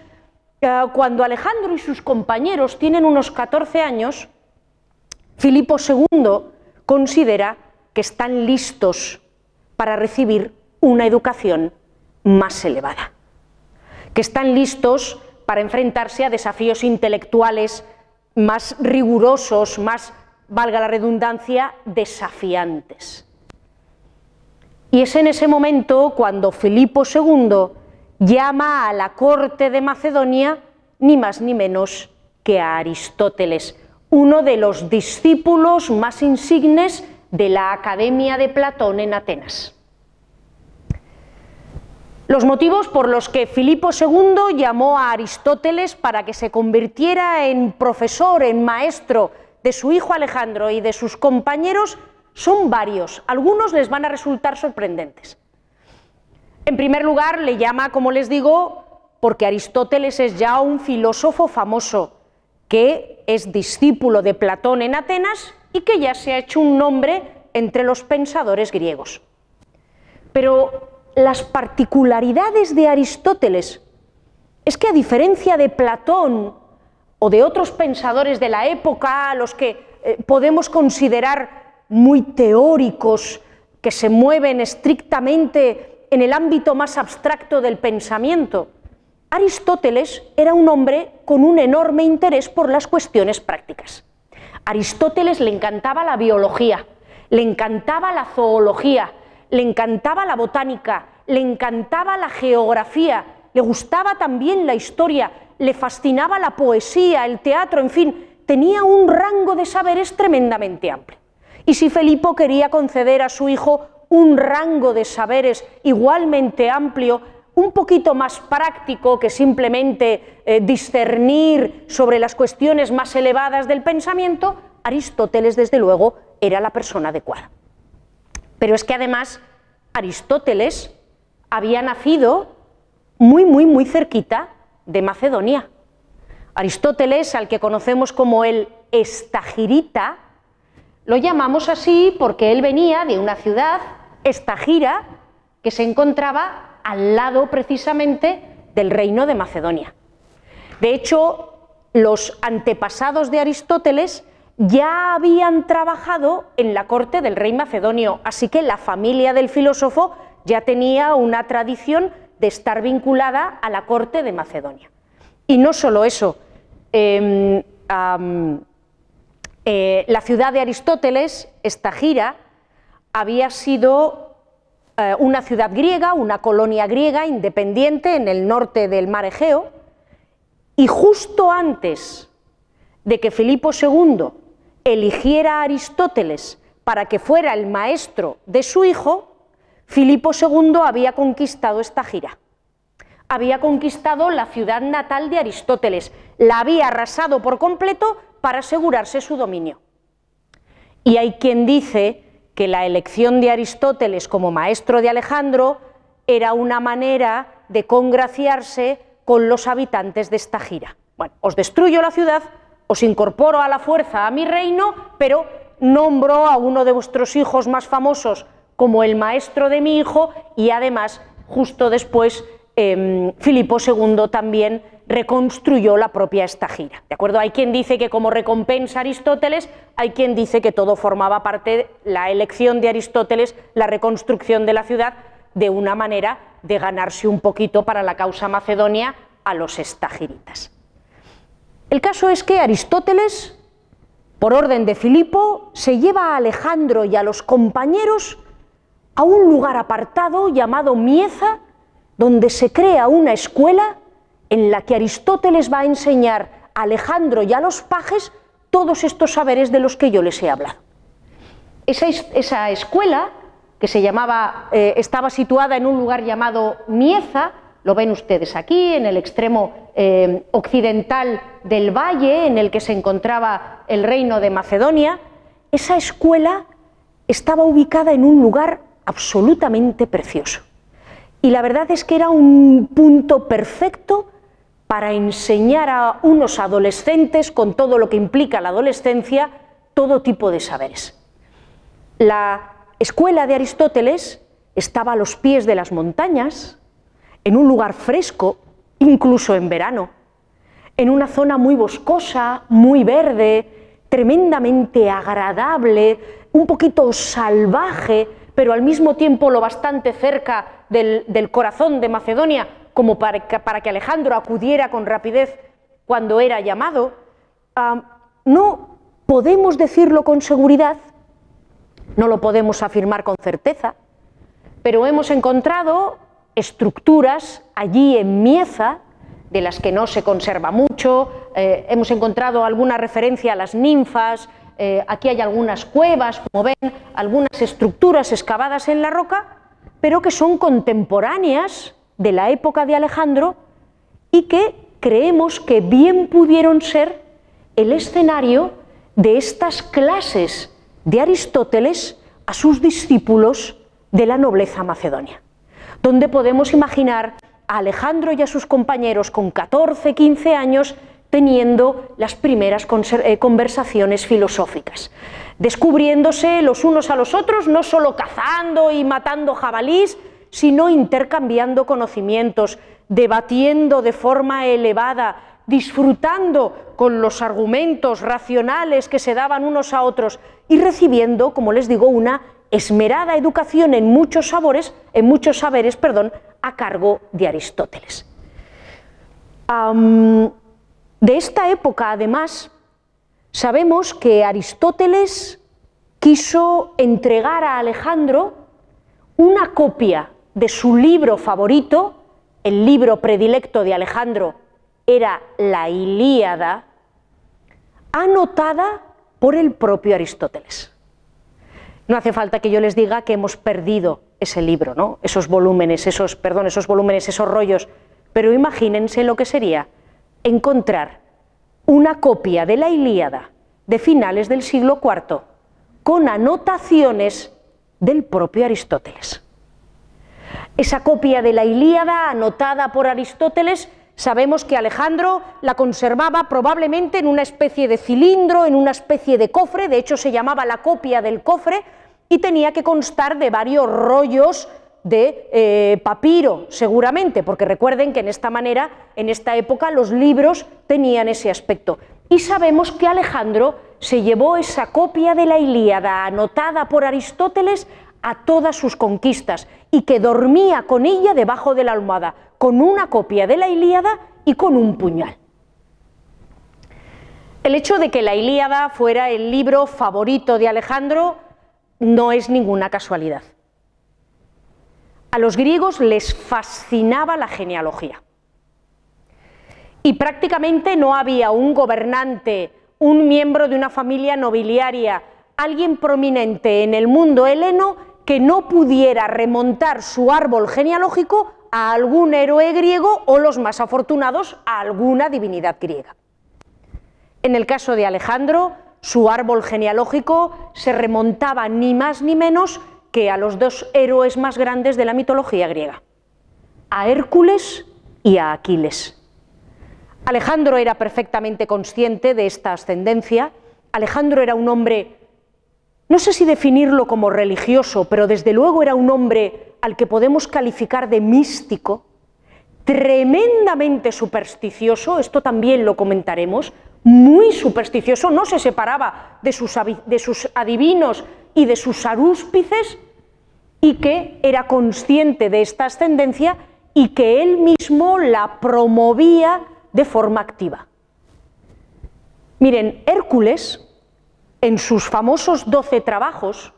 cuando Alejandro y sus compañeros tienen unos 14 años, Filipo II considera que están listos para recibir una educación más elevada, que están listos para enfrentarse a desafíos intelectuales más rigurosos, más, valga la redundancia, desafiantes. Y es en ese momento cuando Filipo II llama a la corte de Macedonia ni más ni menos que a Aristóteles, uno de los discípulos más insignes de la Academia de Platón en Atenas. Los motivos por los que Filipo II llamó a Aristóteles para que se convirtiera en profesor, en maestro de su hijo Alejandro y de sus compañeros, son varios, algunos les van a resultar sorprendentes. En primer lugar, le llama, como les digo, porque Aristóteles es ya un filósofo famoso, que es discípulo de Platón en Atenas y que ya se ha hecho un nombre entre los pensadores griegos. Pero las particularidades de Aristóteles es que, a diferencia de Platón o de otros pensadores de la época, a los que podemos considerar muy teóricos, que se mueven estrictamente en el ámbito más abstracto del pensamiento, Aristóteles era un hombre con un enorme interés por las cuestiones prácticas. A Aristóteles le encantaba la biología, le encantaba la zoología, le encantaba la botánica, le encantaba la geografía, le gustaba también la historia, le fascinaba la poesía, el teatro, en fin, tenía un rango de saberes tremendamente amplio. Y si Filipo quería conceder a su hijo un rango de saberes igualmente amplio, un poquito más práctico que simplemente discernir sobre las cuestiones más elevadas del pensamiento, Aristóteles, desde luego, era la persona adecuada. Pero es que además Aristóteles había nacido muy, muy, muy cerquita de Macedonia. Aristóteles, al que conocemos como el Estagirita, lo llamamos así porque él venía de una ciudad, Estagira, que se encontraba al lado precisamente del reino de Macedonia. De hecho, los antepasados de Aristóteles ya habían trabajado en la corte del rey macedonio, así que la familia del filósofo ya tenía una tradición de estar vinculada a la corte de Macedonia. Y no solo eso, la ciudad de Aristóteles, Estagira, había sido una ciudad griega, una colonia griega independiente en el norte del mar Egeo, y justo antes de que Filipo II eligiera a Aristóteles para que fuera el maestro de su hijo, Filipo II había conquistado Estagira, había conquistado la ciudad natal de Aristóteles, la había arrasado por completo para asegurarse su dominio. Y hay quien dice que la elección de Aristóteles como maestro de Alejandro era una manera de congraciarse con los habitantes de Estagira. Bueno, os destruyo la ciudad, os incorporo a la fuerza a mi reino, pero nombro a uno de vuestros hijos más famosos como el maestro de mi hijo, y además, justo después, Filipo II también reconstruyó la propia Estagira, ¿de acuerdo? Hay quien dice que como recompensa a Aristóteles, hay quien dice que todo formaba parte de la elección de Aristóteles, la reconstrucción de la ciudad, de una manera de ganarse un poquito para la causa macedonia a los estagiritas. El caso es que Aristóteles, por orden de Filipo, se lleva a Alejandro y a los compañeros a un lugar apartado llamado Mieza, donde se crea una escuela en la que Aristóteles va a enseñar a Alejandro y a los pajes todos estos saberes de los que yo les he hablado. Esa escuela que se llamaba, estaba situada en un lugar llamado Mieza, lo ven ustedes aquí, en el extremo occidental del valle en el que se encontraba el reino de Macedonia. Esa escuela estaba ubicada en un lugar absolutamente precioso. Y la verdad es que era un punto perfecto para enseñar a unos adolescentes, con todo lo que implica la adolescencia, todo tipo de saberes. La escuela de Aristóteles estaba a los pies de las montañas, en un lugar fresco, incluso en verano, en una zona muy boscosa, muy verde, tremendamente agradable, un poquito salvaje, pero al mismo tiempo lo bastante cerca del corazón de Macedonia como para que Alejandro acudiera con rapidez cuando era llamado. No podemos decirlo con seguridad, no lo podemos afirmar con certeza, pero hemos encontrado estructuras allí en Mieza, de las que no se conserva mucho. Hemos encontrado alguna referencia a las ninfas, aquí hay algunas cuevas, como ven, algunas estructuras excavadas en la roca, pero que son contemporáneas de la época de Alejandro y que creemos que bien pudieron ser el escenario de estas clases de Aristóteles a sus discípulos de la nobleza macedonia, donde podemos imaginar a Alejandro y a sus compañeros con 14, 15 años teniendo las primeras conversaciones filosóficas, descubriéndose los unos a los otros, no solo cazando y matando jabalís, sino intercambiando conocimientos, debatiendo de forma elevada, disfrutando con los argumentos racionales que se daban unos a otros y recibiendo, como les digo, una esmerada educación en muchos saberes, a cargo de Aristóteles. De esta época, además, sabemos que Aristóteles quiso entregar a Alejandro una copia de su libro favorito. El libro predilecto de Alejandro era la Ilíada, anotada por el propio Aristóteles. No hace falta que yo les diga que hemos perdido ese libro, ¿no? esos rollos, pero imagínense lo que sería encontrar una copia de la Ilíada de finales del siglo IV con anotaciones del propio Aristóteles. Esa copia de la Ilíada anotada por Aristóteles, sabemos que Alejandro la conservaba probablemente en una especie de cilindro, en una especie de cofre, de hecho se llamaba la copia del cofre, y tenía que constar de varios rollos de papiro, seguramente, porque recuerden que en esta época, los libros tenían ese aspecto. Y sabemos que Alejandro se llevó esa copia de la Ilíada anotada por Aristóteles a todas sus conquistas y que dormía con ella debajo de la almohada, con una copia de la Ilíada y con un puñal. El hecho de que la Ilíada fuera el libro favorito de Alejandro no es ninguna casualidad. A los griegos les fascinaba la genealogía. Y prácticamente no había un gobernante, un miembro de una familia nobiliaria, alguien prominente en el mundo heleno que no pudiera remontar su árbol genealógico a algún héroe griego o, los más afortunados, a alguna divinidad griega. En el caso de Alejandro, su árbol genealógico se remontaba ni más ni menos que a los dos héroes más grandes de la mitología griega, a Hércules y a Aquiles. Alejandro era perfectamente consciente de esta ascendencia. Alejandro era un hombre, no sé si definirlo como religioso, pero desde luego era un hombre al que podemos calificar de místico, tremendamente supersticioso, esto también lo comentaremos, muy supersticioso, no se separaba de sus adivinos y de sus arúspices, y que era consciente de esta ascendencia y que él mismo la promovía de forma activa. Miren, Hércules, en sus famosos 12 trabajos,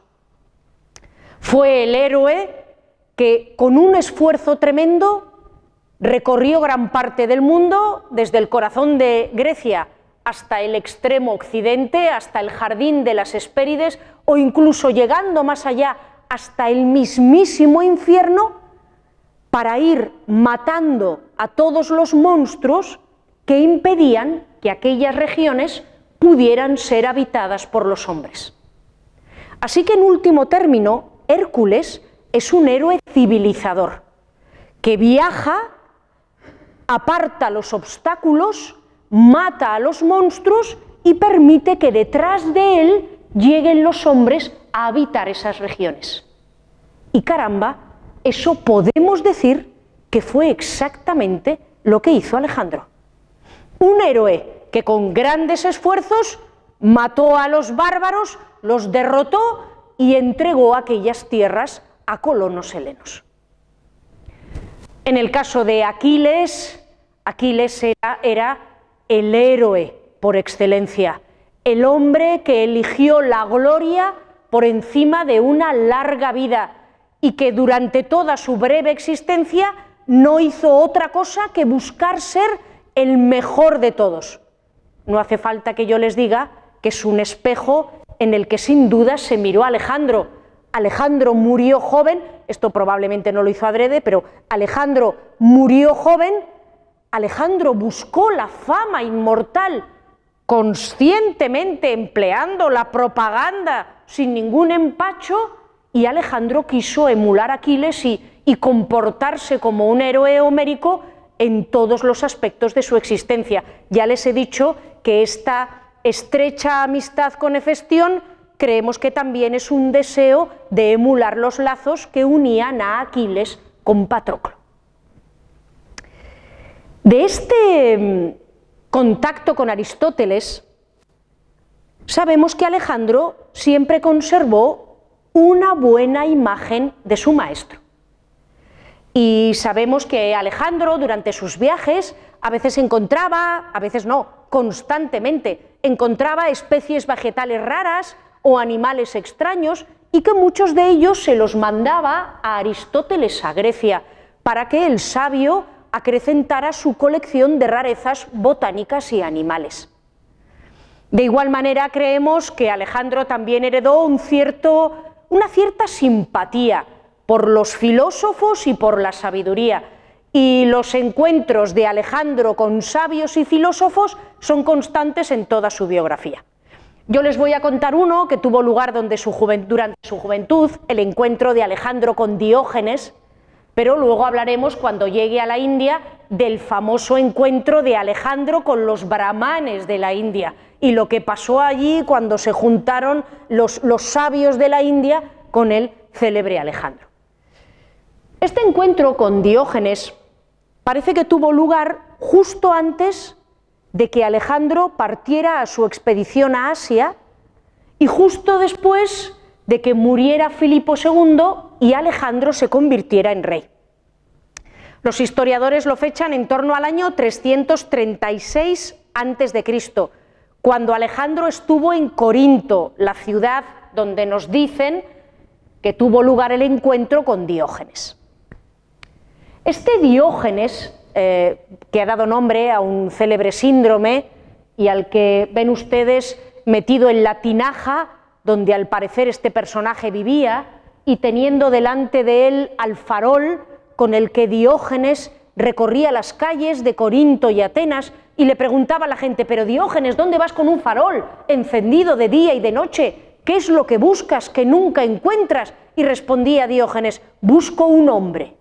fue el héroe que, con un esfuerzo tremendo, recorrió gran parte del mundo, desde el corazón de Grecia hasta el extremo occidente, hasta el jardín de las Hespérides, o incluso llegando más allá hasta el mismísimo infierno para ir matando a todos los monstruos que impedían que aquellas regiones pudieran ser habitadas por los hombres. Así que, en último término, Hércules es un héroe civilizador, que viaja, aparta los obstáculos, mata a los monstruos y permite que detrás de él lleguen los hombres a habitar esas regiones. Y caramba, eso podemos decir que fue exactamente lo que hizo Alejandro. Un héroe que con grandes esfuerzos mató a los bárbaros, los derrotó y entregó aquellas tierras a colonos helenos. En el caso de Aquiles, Aquiles era el héroe por excelencia, el hombre que eligió la gloria por encima de una larga vida y que durante toda su breve existencia no hizo otra cosa que buscar ser el mejor de todos. No hace falta que yo les diga que es un espejo en el que sin duda se miró Alejandro. Alejandro murió joven, esto probablemente no lo hizo adrede, pero Alejandro murió joven, Alejandro buscó la fama inmortal, conscientemente empleando la propaganda sin ningún empacho, y Alejandro quiso emular a Aquiles y comportarse como un héroe homérico en todos los aspectos de su existencia. Ya les he dicho que esta estrecha amistad con Hefestión creemos que también es un deseo de emular los lazos que unían a Aquiles con Patroclo. De este contacto con Aristóteles sabemos que Alejandro siempre conservó una buena imagen de su maestro. Y sabemos que Alejandro, durante sus viajes, a veces encontraba, a veces no, constantemente encontraba especies vegetales raras o animales extraños, y que muchos de ellos se los mandaba a Aristóteles a Grecia para que el sabio acrecentara su colección de rarezas botánicas y animales. De igual manera, creemos que Alejandro también heredó una cierta simpatía por los filósofos y por la sabiduría, y los encuentros de Alejandro con sabios y filósofos son constantes en toda su biografía. Yo les voy a contar uno que tuvo lugar durante su juventud, el encuentro de Alejandro con Diógenes, pero luego hablaremos, cuando llegue a la India, del famoso encuentro de Alejandro con los brahmanes de la India, y lo que pasó allí cuando se juntaron los sabios de la India con el célebre Alejandro. Este encuentro con Diógenes parece que tuvo lugar justo antes de que Alejandro partiera a su expedición a Asia y justo después de que muriera Filipo II y Alejandro se convirtiera en rey. Los historiadores lo fechan en torno al año 336 a.C., cuando Alejandro estuvo en Corinto, la ciudad donde nos dicen que tuvo lugar el encuentro con Diógenes. Este Diógenes, que ha dado nombre a un célebre síndrome y al que ven ustedes metido en la tinaja donde al parecer este personaje vivía, y teniendo delante de él al farol con el que Diógenes recorría las calles de Corinto y Atenas, y le preguntaba a la gente: pero Diógenes, ¿dónde vas con un farol encendido de día y de noche? ¿Qué es lo que buscas que nunca encuentras? Y respondía Diógenes: busco un hombre.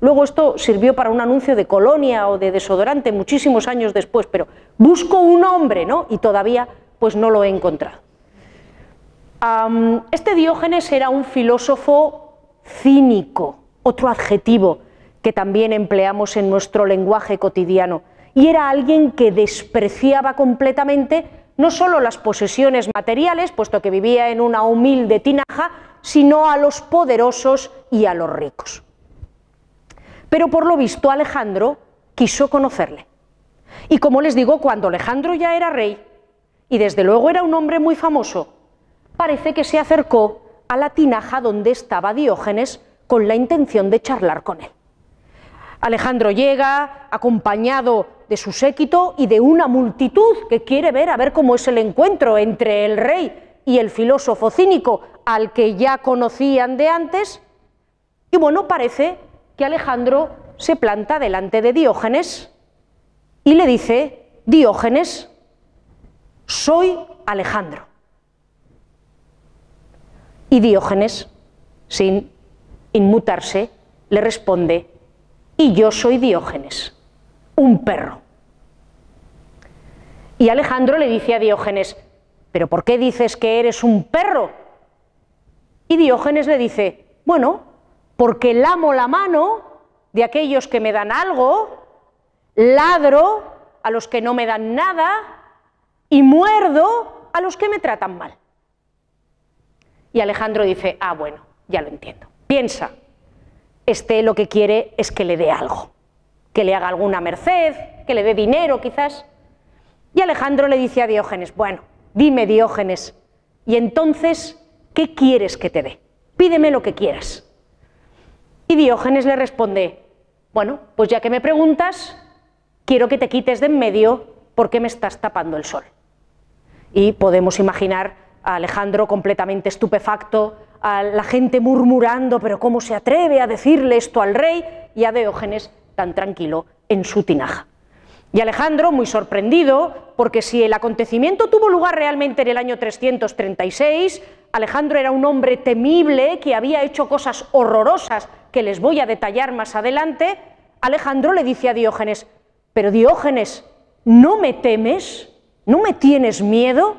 Luego esto sirvió para un anuncio de colonia o de desodorante muchísimos años después, pero busco un hombre, ¿no? Y todavía pues no lo he encontrado. Este Diógenes era un filósofo cínico, otro adjetivo que también empleamos en nuestro lenguaje cotidiano, y era alguien que despreciaba completamente no solo las posesiones materiales, puesto que vivía en una humilde tinaja, sino a los poderosos y a los ricos. Pero por lo visto Alejandro quiso conocerle. Y como les digo, cuando Alejandro ya era rey, y desde luego era un hombre muy famoso, parece que se acercó a la tinaja donde estaba Diógenes con la intención de charlar con él. Alejandro llega acompañado de su séquito y de una multitud que quiere ver a ver cómo es el encuentro entre el rey y el filósofo cínico, al que ya conocían de antes, y bueno, parece que Alejandro se planta delante de Diógenes y le dice: Diógenes, soy Alejandro. Y Diógenes, sin inmutarse, le responde: y yo soy Diógenes, un perro. Y Alejandro le dice a Diógenes: ¿pero por qué dices que eres un perro? Y Diógenes le dice: bueno, porque lamo la mano de aquellos que me dan algo, ladro a los que no me dan nada y muerdo a los que me tratan mal. Y Alejandro dice: ah, bueno, ya lo entiendo. Piensa, este lo que quiere es que le dé algo, que le haga alguna merced, que le dé dinero quizás. Y Alejandro le dice a Diógenes: bueno, dime, Diógenes, y entonces, ¿qué quieres que te dé? Pídeme lo que quieras. Y Diógenes le responde: bueno, pues ya que me preguntas, quiero que te quites de en medio porque me estás tapando el sol. Y podemos imaginar a Alejandro completamente estupefacto, a la gente murmurando: pero ¿cómo se atreve a decirle esto al rey? Y a Diógenes tan tranquilo en su tinaja. Y Alejandro, muy sorprendido, porque si el acontecimiento tuvo lugar realmente en el año 336, Alejandro era un hombre temible que había hecho cosas horrorosas que les voy a detallar más adelante, Alejandro le dice a Diógenes: pero Diógenes, ¿no me temes? ¿No me tienes miedo?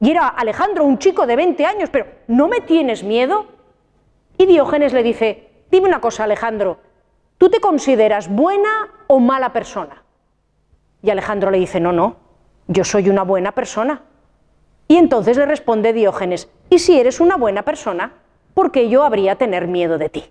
Y era Alejandro un chico de 20 años, pero ¿no me tienes miedo? Y Diógenes le dice: dime una cosa, Alejandro, ¿tú te consideras buena o mala persona? Y Alejandro le dice: no, no, yo soy una buena persona. Y entonces le responde Diógenes: y si eres una buena persona, ¿por qué yo habría de tener miedo de ti?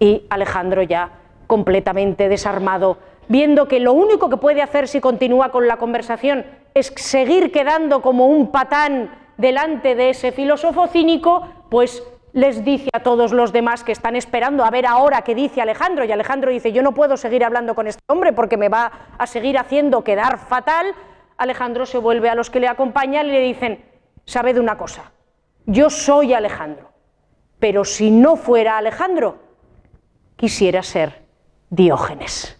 Y Alejandro, ya completamente desarmado, viendo que lo único que puede hacer si continúa con la conversación es seguir quedando como un patán delante de ese filósofo cínico, pues les dice a todos los demás que están esperando a ver ahora qué dice Alejandro, y Alejandro dice: yo no puedo seguir hablando con este hombre porque me va a seguir haciendo quedar fatal. Alejandro se vuelve a los que le acompañan y le dicen: sabed una cosa, yo soy Alejandro, pero si no fuera Alejandro, quisiera ser Diógenes.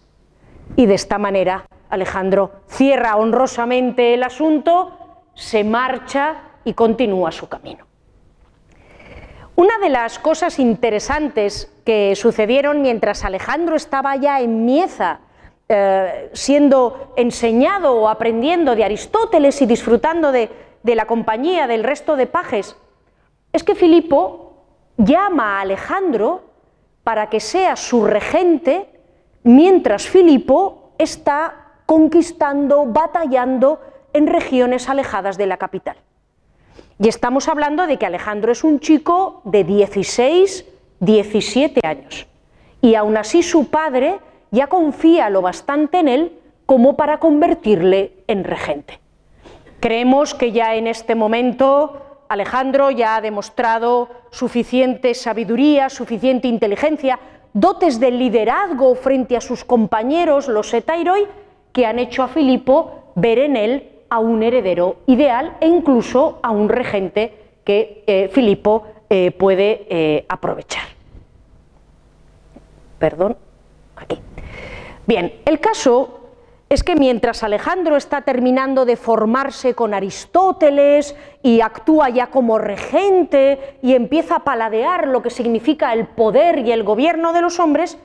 Y de esta manera Alejandro cierra honrosamente el asunto, se marcha y continúa su camino. Una de las cosas interesantes que sucedieron mientras Alejandro estaba ya en Mieza, siendo enseñado o aprendiendo de Aristóteles y disfrutando de la compañía del resto de pajes, es que Filipo llama a Alejandro para que sea su regente mientras Filipo está conquistando, batallando en regiones alejadas de la capital. Y estamos hablando de que Alejandro es un chico de 16, 17 años. Y aún así su padre ya confía lo bastante en él como para convertirle en regente. Creemos que ya en este momento Alejandro ya ha demostrado suficiente sabiduría, suficiente inteligencia, dotes de liderazgo frente a sus compañeros, los etairoi, que han hecho a Filipo ver en él a un heredero ideal e incluso a un regente que Filipo puede aprovechar. Perdón, aquí. Bien, el caso es que mientras Alejandro está terminando de formarse con Aristóteles y actúa ya como regente y empieza a paladear lo que significa el poder y el gobierno de los hombres,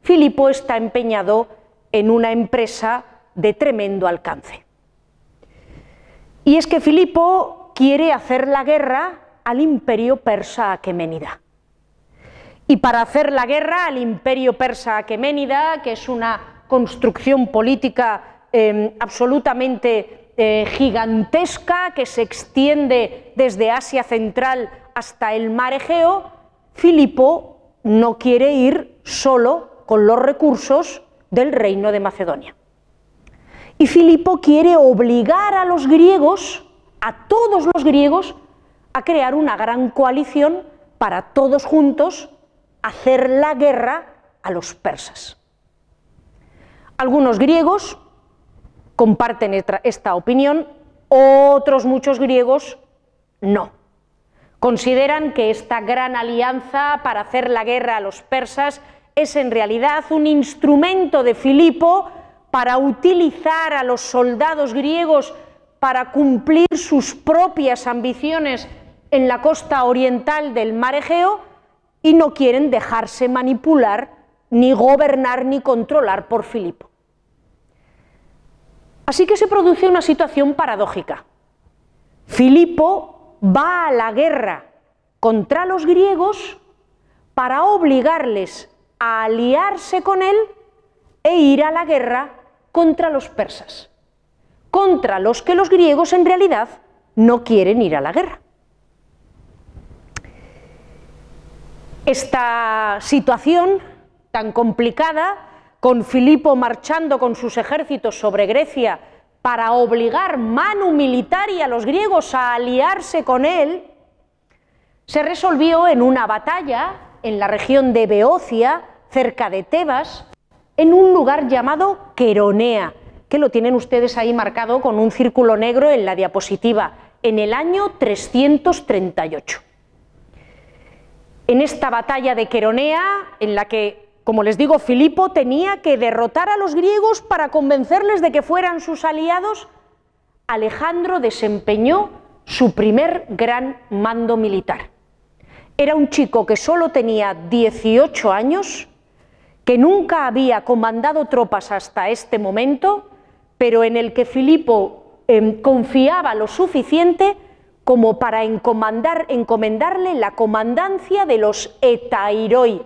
Filipo está empeñado en una empresa de tremendo alcance. Y es que Filipo quiere hacer la guerra al imperio persa Aqueménida. Y para hacer la guerra al imperio persa Aqueménida, que es una construcción política absolutamente gigantesca, que se extiende desde Asia Central hasta el mar Egeo, Filipo no quiere ir solo con los recursos del reino de Macedonia. Y Filipo quiere obligar a los griegos, a todos los griegos, a crear una gran coalición para todos juntos hacer la guerra a los persas. Algunos griegos comparten esta opinión, otros muchos griegos no. Consideran que esta gran alianza para hacer la guerra a los persas es en realidad un instrumento de Filipo para utilizar a los soldados griegos para cumplir sus propias ambiciones en la costa oriental del mar Egeo, y no quieren dejarse manipular, ni gobernar, ni controlar por Filipo. Así que se produce una situación paradójica. Filipo va a la guerra contra los griegos para obligarles a aliarse con él e ir a la guerra contra los persas, contra los que los griegos en realidad no quieren ir a la guerra. Esta situación tan complicada, con Filipo marchando con sus ejércitos sobre Grecia para obligar manu militari a los griegos a aliarse con él, se resolvió en una batalla en la región de Beocia, cerca de Tebas, en un lugar llamado Queronea, que lo tienen ustedes ahí marcado con un círculo negro en la diapositiva, en el año 338. En esta batalla de Queronea, en la que, como les digo, Filipo tenía que derrotar a los griegos para convencerles de que fueran sus aliados, Alejandro desempeñó su primer gran mando militar. Era un chico que solo tenía 18 años, que nunca había comandado tropas hasta este momento, pero en el que Filipo confiaba lo suficiente como para encomendarle la comandancia de los etairoi,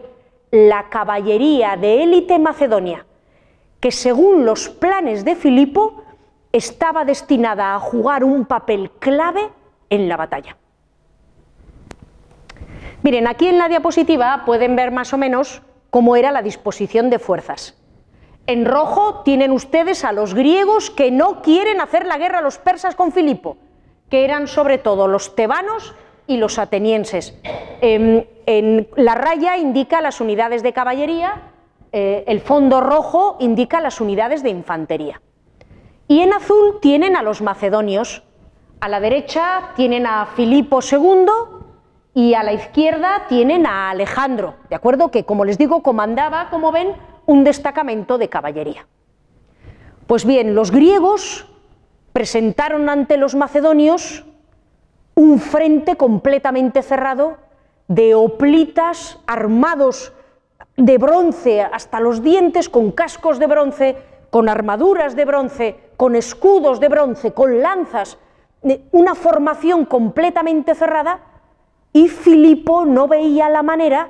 la caballería de élite macedonia, que según los planes de Filipo estaba destinada a jugar un papel clave en la batalla. Miren, aquí en la diapositiva pueden ver más o menos cómo era la disposición de fuerzas. En rojo tienen ustedes a los griegos que no quieren hacer la guerra a los persas con Filipo, que eran sobre todo los tebanos y los atenienses. En la raya indica las unidades de caballería, el fondo rojo indica las unidades de infantería. Y en azul tienen a los macedonios, a la derecha tienen a Filipo II y a la izquierda tienen a Alejandro, ¿de acuerdo? Que, como les digo, comandaba, como ven, un destacamento de caballería. Pues bien, los griegos presentaron ante los macedonios un frente completamente cerrado de hoplitas armados de bronce hasta los dientes, con cascos de bronce, con armaduras de bronce, con escudos de bronce, con lanzas, una formación completamente cerrada, y Filipo no veía la manera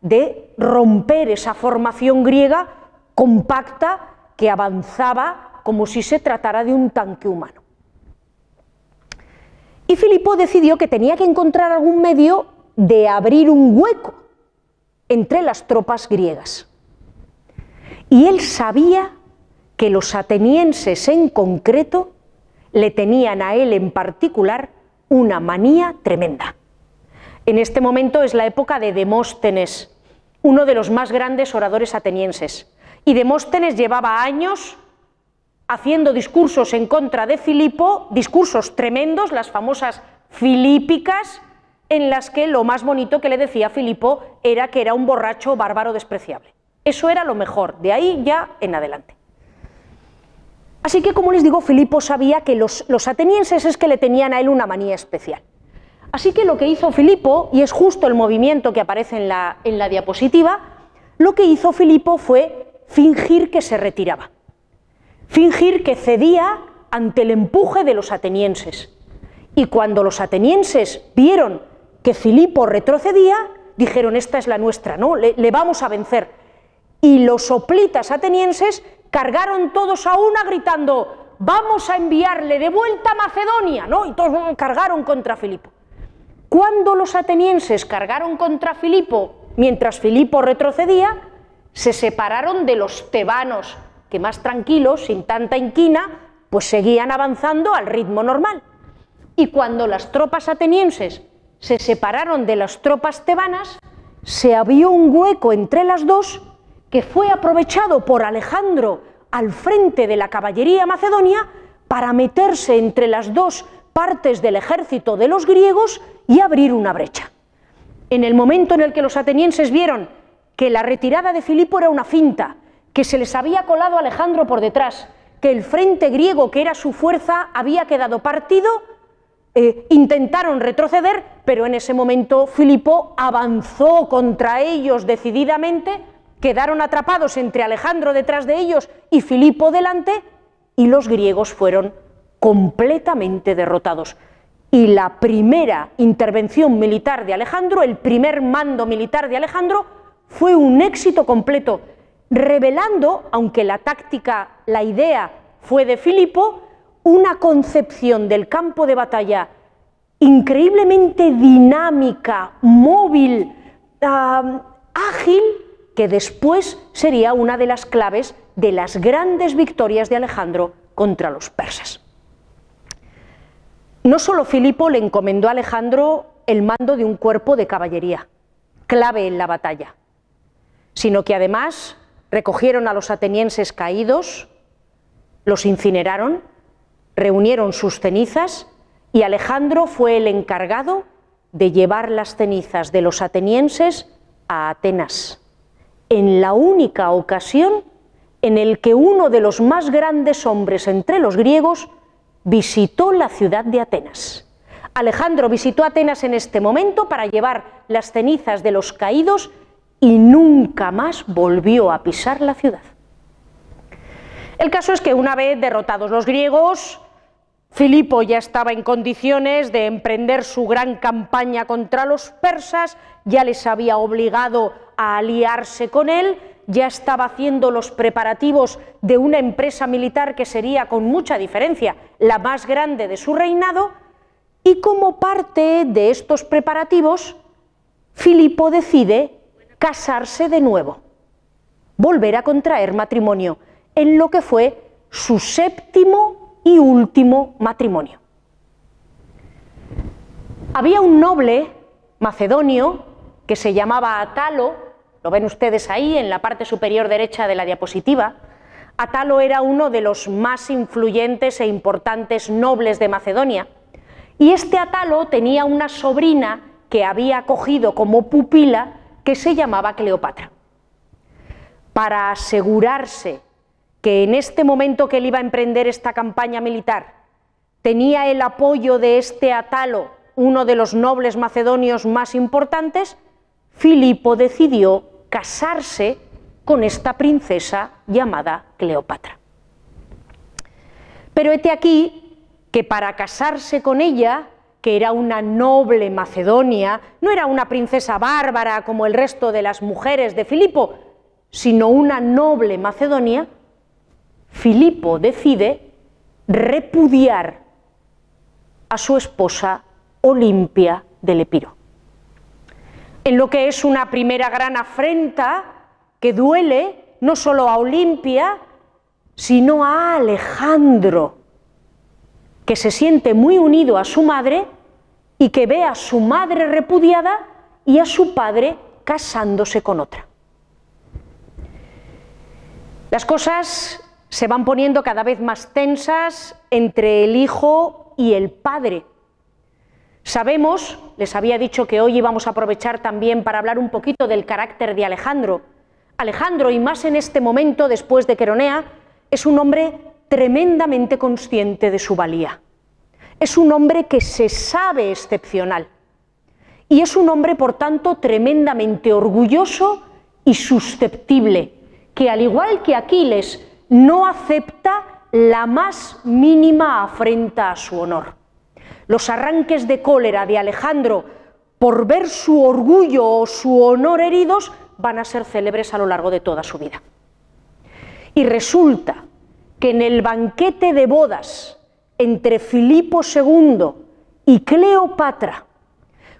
de romper esa formación griega compacta que avanzaba como si se tratara de un tanque humano. Y Filipo decidió que tenía que encontrar algún medio de abrir un hueco entre las tropas griegas. Y él sabía que los atenienses en concreto le tenían a él en particular una manía tremenda. En este momento es la época de Demóstenes, uno de los más grandes oradores atenienses. Y Demóstenes llevaba años haciendo discursos en contra de Filipo, discursos tremendos, las famosas filípicas, en las que lo más bonito que le decía Filipo era que era un borracho bárbaro despreciable. Eso era lo mejor, de ahí ya en adelante. Así que, como les digo, Filipo sabía que los atenienses es que le tenían a él una manía especial. Así que lo que hizo Filipo, y es justo el movimiento que aparece en la diapositiva, lo que hizo Filipo fue fingir que se retiraba. Fingir que cedía ante el empuje de los atenienses. Y cuando los atenienses vieron que Filipo retrocedía, dijeron: esta es la nuestra, ¿no? Le vamos a vencer. Y los hoplitas atenienses cargaron todos a una gritando: vamos a enviarle de vuelta a Macedonia, ¿no? Y todos cargaron contra Filipo. Cuando los atenienses cargaron contra Filipo, mientras Filipo retrocedía, se separaron de los tebanos, que más tranquilos, sin tanta inquina, pues seguían avanzando al ritmo normal. Y cuando las tropas atenienses se separaron de las tropas tebanas, se abrió un hueco entre las dos que fue aprovechado por Alejandro al frente de la caballería macedonia para meterse entre las dos partes del ejército de los griegos y abrir una brecha. En el momento en el que los atenienses vieron que la retirada de Filipo era una finta, que se les había colado Alejandro por detrás, que el frente griego, que era su fuerza, había quedado partido, intentaron retroceder, pero en ese momento Filipo avanzó contra ellos decididamente, quedaron atrapados entre Alejandro detrás de ellos y Filipo delante, y los griegos fueron completamente derrotados. Y la primera intervención militar de Alejandro, el primer mando militar de Alejandro, fue un éxito completo, revelando, aunque la táctica, la idea fue de Filipo, una concepción del campo de batalla increíblemente dinámica, móvil, ágil, que después sería una de las claves de las grandes victorias de Alejandro contra los persas. No solo Filipo le encomendó a Alejandro el mando de un cuerpo de caballería, clave en la batalla, sino que además recogieron a los atenienses caídos, los incineraron, reunieron sus cenizas y Alejandro fue el encargado de llevar las cenizas de los atenienses a Atenas, en la única ocasión en el que uno de los más grandes hombres entre los griegos visitó la ciudad de Atenas. Alejandro visitó Atenas en este momento para llevar las cenizas de los caídos y nunca más volvió a pisar la ciudad. El caso es que una vez derrotados los griegos, Filipo ya estaba en condiciones de emprender su gran campaña contra los persas, ya les había obligado a aliarse con él, ya estaba haciendo los preparativos de una empresa militar que sería, con mucha diferencia, la más grande de su reinado, y como parte de estos preparativos, Filipo decide casarse de nuevo, volver a contraer matrimonio, en lo que fue su séptimo y último matrimonio. Había un noble macedonio que se llamaba Atalo, lo ven ustedes ahí en la parte superior derecha de la diapositiva. Atalo era uno de los más influyentes e importantes nobles de Macedonia, y este Atalo tenía una sobrina que había acogido como pupila que se llamaba Cleopatra. Para asegurarse que en este momento que él iba a emprender esta campaña militar tenía el apoyo de este Atalo, uno de los nobles macedonios más importantes, Filipo decidió casarse con esta princesa llamada Cleopatra. Pero hete aquí que para casarse con ella, que era una noble macedonia, no era una princesa bárbara como el resto de las mujeres de Filipo, sino una noble macedonia, Filipo decide repudiar a su esposa Olimpia del Epiro, en lo que es una primera gran afrenta que duele no solo a Olimpia, sino a Alejandro, que se siente muy unido a su madre y que ve a su madre repudiada y a su padre casándose con otra. Las cosas se van poniendo cada vez más tensas entre el hijo y el padre. Sabemos, les había dicho que hoy íbamos a aprovechar también para hablar un poquito del carácter de Alejandro. Alejandro, y más en este momento después de Queronea, es un hombre tremendamente consciente de su valía. Es un hombre que se sabe excepcional. Y es un hombre, por tanto, tremendamente orgulloso y susceptible, que al igual que Aquiles, no acepta la más mínima afrenta a su honor. Los arranques de cólera de Alejandro por ver su orgullo o su honor heridos van a ser célebres a lo largo de toda su vida. Y resulta que en el banquete de bodas entre Filipo II y Cleopatra,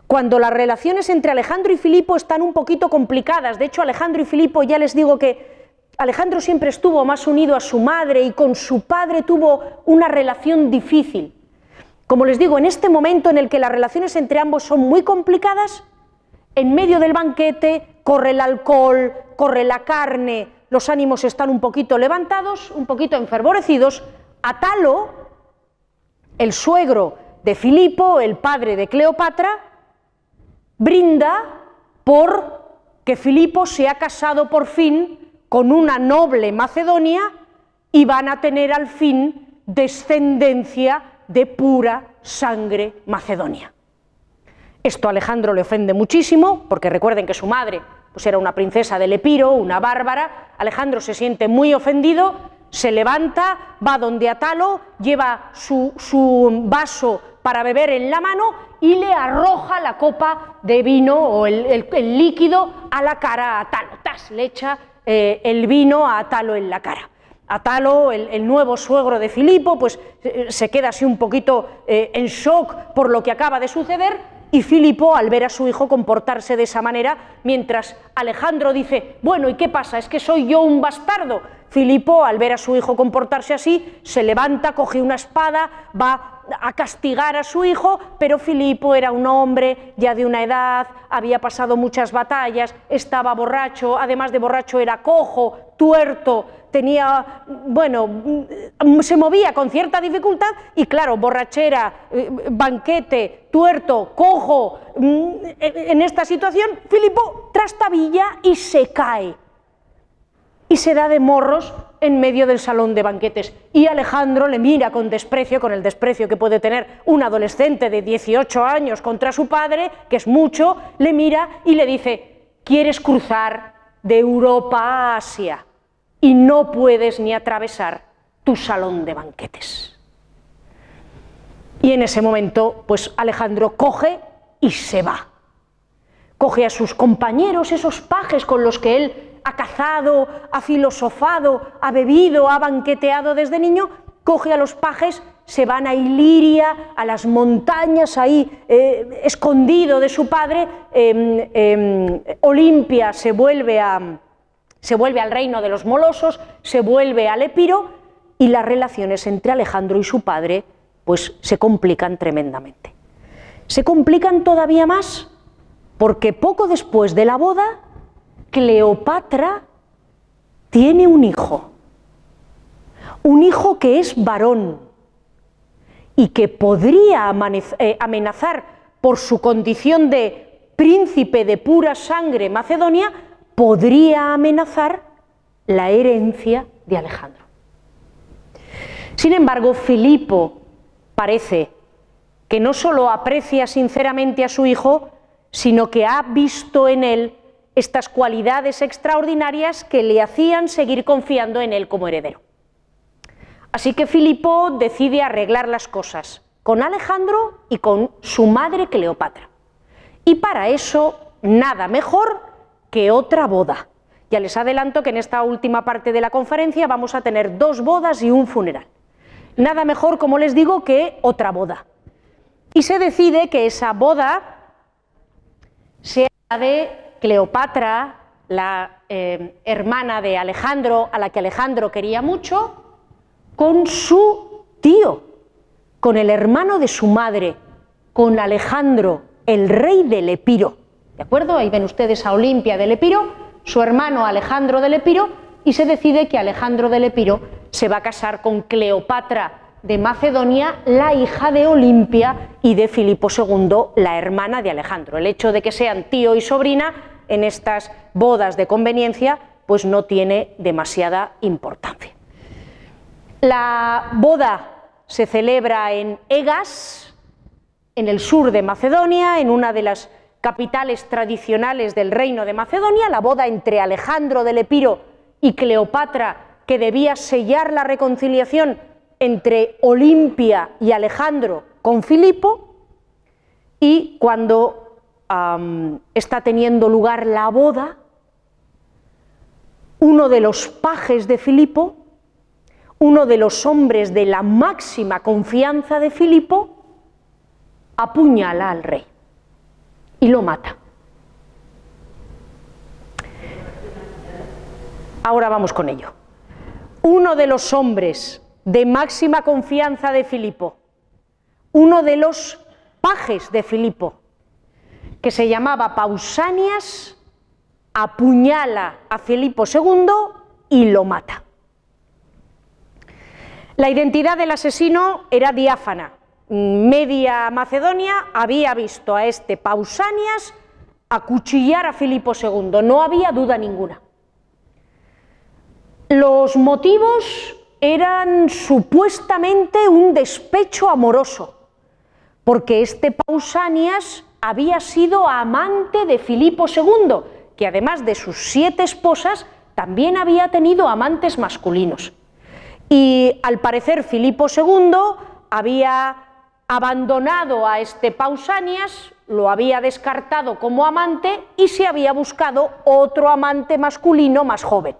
cuando las relaciones entre Alejandro y Filipo están un poquito complicadas, de hecho Alejandro y Filipo, ya les digo que Alejandro siempre estuvo más unido a su madre y con su padre tuvo una relación difícil. Como les digo, en este momento en el que las relaciones entre ambos son muy complicadas, en medio del banquete corre el alcohol, corre la carne, los ánimos están un poquito levantados, un poquito enfervorecidos. Atalo, el suegro de Filipo, el padre de Cleopatra, brinda por que Filipo se ha casado por fin con una noble macedonia y van a tener al fin descendencia de pura sangre macedonia. Esto a Alejandro le ofende muchísimo, porque recuerden que su madre pues era una princesa del Epiro, una bárbara. Alejandro se siente muy ofendido, se levanta, va donde Atalo, lleva su vaso para beber en la mano y le arroja la copa de vino o el líquido a la cara a Atalo. ¡Tas! Le echa el vino a Atalo en la cara. Atalo, el nuevo suegro de Filipo, pues se queda así un poquito en shock por lo que acaba de suceder, y Filipo, al ver a su hijo comportarse de esa manera, mientras Alejandro dice, bueno, ¿y qué pasa? ¿Es que soy yo un bastardo? Filipo, al ver a su hijo comportarse así, se levanta, coge una espada, va a castigar a su hijo, pero Filipo era un hombre ya de una edad, había pasado muchas batallas, estaba borracho, además de borracho era cojo, tuerto, tenía, bueno, se movía con cierta dificultad y claro, borrachera, banquete, tuerto, cojo, en esta situación, Filipo trastabilla y se cae. Y se da de morros en medio del salón de banquetes. Y Alejandro le mira con desprecio, con el desprecio que puede tener un adolescente de 18 años contra su padre, que es mucho, le mira y le dice, ¿quieres cruzar de Europa a Asia? Y no puedes ni atravesar tu salón de banquetes. Y en ese momento, pues Alejandro coge y se va. Coge a sus compañeros, esos pajes con los que él ha cazado, ha filosofado, ha bebido, ha banqueteado desde niño, coge a los pajes, se van a Iliria, a las montañas, ahí escondido de su padre. Olimpia se vuelve al reino de los Molosos, se vuelve al Epiro, y las relaciones entre Alejandro y su padre pues se complican tremendamente. Se complican todavía más porque poco después de la boda, Cleopatra tiene un hijo que es varón y que podría amenazar por su condición de príncipe de pura sangre macedonia, podría amenazar la herencia de Alejandro. Sin embargo, Filipo parece que no solo aprecia sinceramente a su hijo, sino que ha visto en él estas cualidades extraordinarias que le hacían seguir confiando en él como heredero. Así que Filipo decide arreglar las cosas con Alejandro y con su madre Cleopatra. Y para eso, nada mejor que otra boda. Ya les adelanto que en esta última parte de la conferencia vamos a tener dos bodas y un funeral. Nada mejor, como les digo, que otra boda. Y se decide que esa boda sea de Cleopatra, la hermana de Alejandro, a la que Alejandro quería mucho, con su tío, con el hermano de su madre, con Alejandro, el rey del Epiro. ¿De acuerdo? Ahí ven ustedes a Olimpia del Epiro, su hermano Alejandro del Epiro, y se decide que Alejandro del Epiro se va a casar con Cleopatra de Macedonia, la hija de Olimpia, y de Filipo II, la hermana de Alejandro. El hecho de que sean tío y sobrina en estas bodas de conveniencia pues no tiene demasiada importancia. La boda se celebra en Egas, en el sur de Macedonia, en una de las capitales tradicionales del reino de Macedonia, la boda entre Alejandro del Epiro y Cleopatra, que debía sellar la reconciliación entre Olimpia y Alejandro con Filipo. Y cuando está teniendo lugar la boda, uno de los pajes de Filipo, uno de los hombres de la máxima confianza de Filipo, apuñala al rey y lo mata. Ahora vamos con ello. Uno de los hombres de máxima confianza de Filipo, uno de los pajes de Filipo, que se llamaba Pausanias, apuñala a Filipo II y lo mata. La identidad del asesino era diáfana, media Macedonia había visto a este Pausanias acuchillar a Filipo II, no había duda ninguna. Los motivos eran supuestamente un despecho amoroso, porque este Pausanias había sido amante de Filipo II, que además de sus 7 esposas, también había tenido amantes masculinos. Y al parecer Filipo II había abandonado a este Pausanias, lo había descartado como amante y se había buscado otro amante masculino más joven.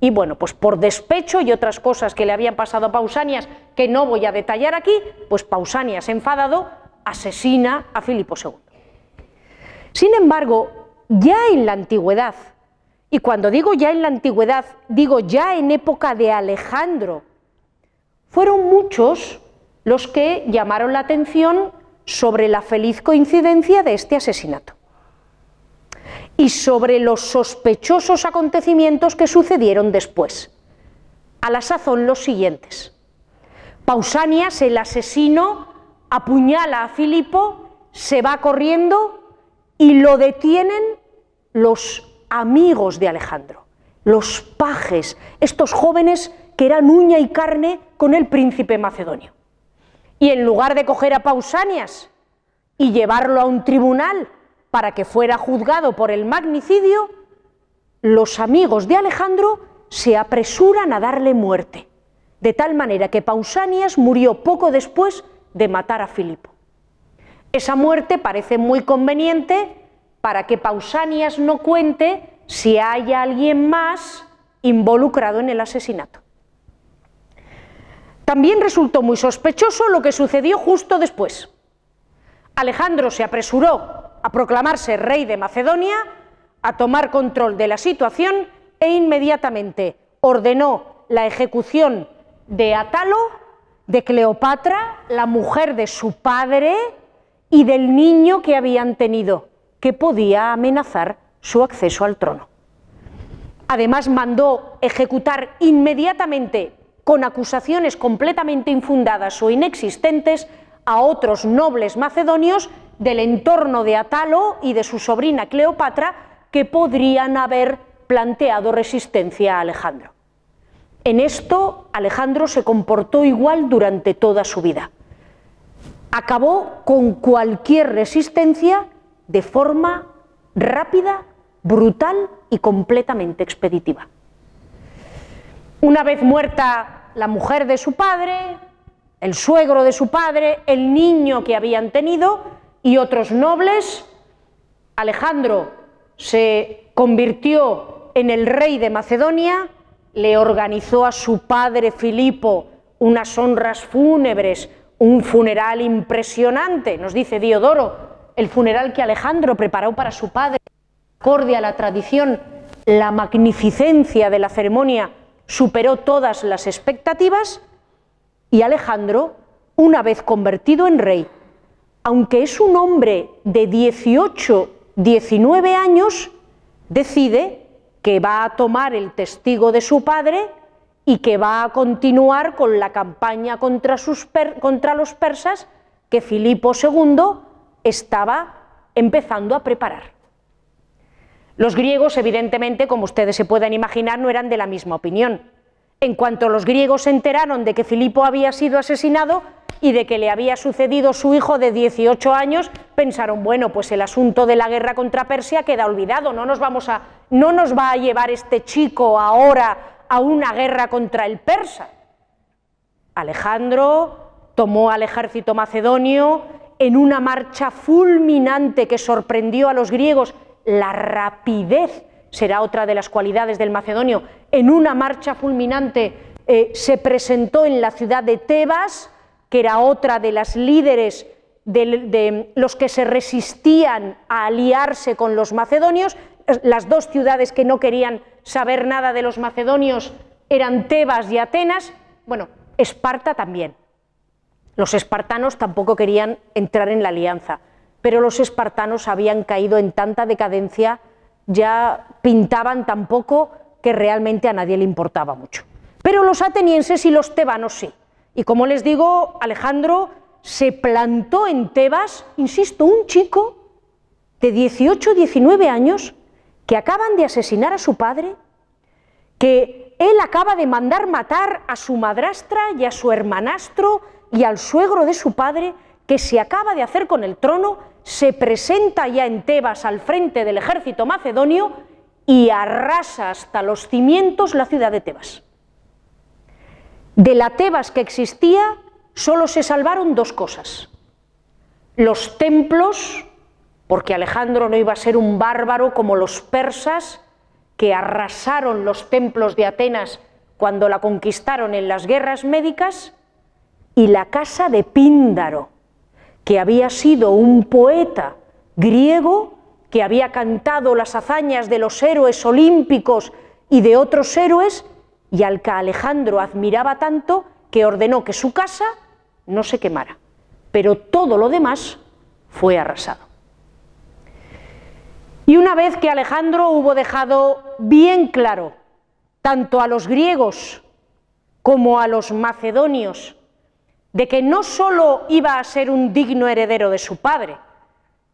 Y bueno, pues por despecho y otras cosas que le habían pasado a Pausanias, que no voy a detallar aquí, pues Pausanias, enfadado, asesina a Filipo II. Sin embargo, ya en la antigüedad, y cuando digo ya en la antigüedad, digo ya en época de Alejandro, fueron muchos los que llamaron la atención sobre la feliz coincidencia de este asesinato y sobre los sospechosos acontecimientos que sucedieron después. A la sazón los siguientes. Pausanias, el asesino, apuñala a Filipo, se va corriendo y lo detienen los amigos de Alejandro, los pajes, estos jóvenes que eran uña y carne con el príncipe macedonio. Y en lugar de coger a Pausanias y llevarlo a un tribunal para que fuera juzgado por el magnicidio, los amigos de Alejandro se apresuran a darle muerte, de tal manera que Pausanias murió poco después de matar a Filipo. Esa muerte parece muy conveniente para que Pausanias no cuente si hay alguien más involucrado en el asesinato. También resultó muy sospechoso lo que sucedió justo después. Alejandro se apresuró a proclamarse rey de Macedonia, a tomar control de la situación e inmediatamente ordenó la ejecución de Atalo, de Cleopatra, la mujer de su padre, y del niño que habían tenido, que podía amenazar su acceso al trono. Además mandó ejecutar inmediatamente, con acusaciones completamente infundadas o inexistentes, a otros nobles macedonios del entorno de Atalo y de su sobrina Cleopatra, que podrían haber planteado resistencia a Alejandro. En esto, Alejandro se comportó igual durante toda su vida. Acabó con cualquier resistencia de forma rápida, brutal y completamente expeditiva. Una vez muerta la mujer de su padre, el suegro de su padre, el niño que habían tenido y otros nobles, Alejandro se convirtió en el rey de Macedonia, le organizó a su padre Filipo unas honras fúnebres, un funeral impresionante, nos dice Diodoro, el funeral que Alejandro preparó para su padre, acorde a la tradición. La magnificencia de la ceremonia superó todas las expectativas y Alejandro, una vez convertido en rey, aunque es un hombre de 18-19 años, decide que va a tomar el testigo de su padre y que va a continuar con la campaña contra los persas que Filipo II estaba empezando a preparar. Los griegos, evidentemente, como ustedes se pueden imaginar, no eran de la misma opinión. En cuanto los griegos se enteraron de que Filipo había sido asesinado y de que le había sucedido su hijo de 18 años, pensaron, bueno, pues el asunto de la guerra contra Persia queda olvidado, no nos va a llevar este chico ahora a una guerra contra el persa. Alejandro tomó al ejército macedonio en una marcha fulminante que sorprendió a los griegos. La rapidez será otra de las cualidades del macedonio. En una marcha fulminante se presentó en la ciudad de Tebas, que era otra de las líderes de los que se resistían a aliarse con los macedonios. Las dos ciudades que no querían saber nada de los macedonios eran Tebas y Atenas. Bueno, Esparta también. Los espartanos tampoco querían entrar en la alianza, pero los espartanos habían caído en tanta decadencia, ya pintaban tan poco que realmente a nadie le importaba mucho. Pero los atenienses y los tebanos sí. Y como les digo, Alejandro se plantó en Tebas, insisto, un chico de 18 o 19 años que acaban de asesinar a su padre, que él acaba de mandar matar a su madrastra y a su hermanastro y al suegro de su padre, que se acaba de hacer con el trono, se presenta ya en Tebas al frente del ejército macedonio y arrasa hasta los cimientos la ciudad de Tebas. De la Tebas que existía solo se salvaron dos cosas: los templos, porque Alejandro no iba a ser un bárbaro como los persas, que arrasaron los templos de Atenas cuando la conquistaron en las guerras médicas, y la casa de Píndaro, que había sido un poeta griego que había cantado las hazañas de los héroes olímpicos y de otros héroes, y al que Alejandro admiraba tanto que ordenó que su casa no se quemara, pero todo lo demás fue arrasado. Y una vez que Alejandro hubo dejado bien claro, tanto a los griegos como a los macedonios, de que no solo iba a ser un digno heredero de su padre,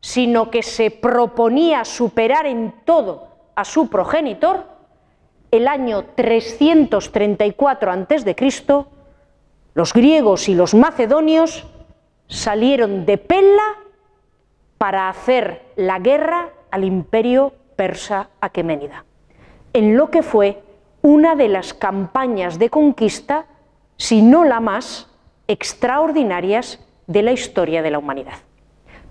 sino que se proponía superar en todo a su progenitor, el año 334 a.C., los griegos y los macedonios salieron de Pella para hacer la guerra al imperio persa aqueménida, en lo que fue una de las campañas de conquista, si no la más, extraordinarias de la historia de la humanidad.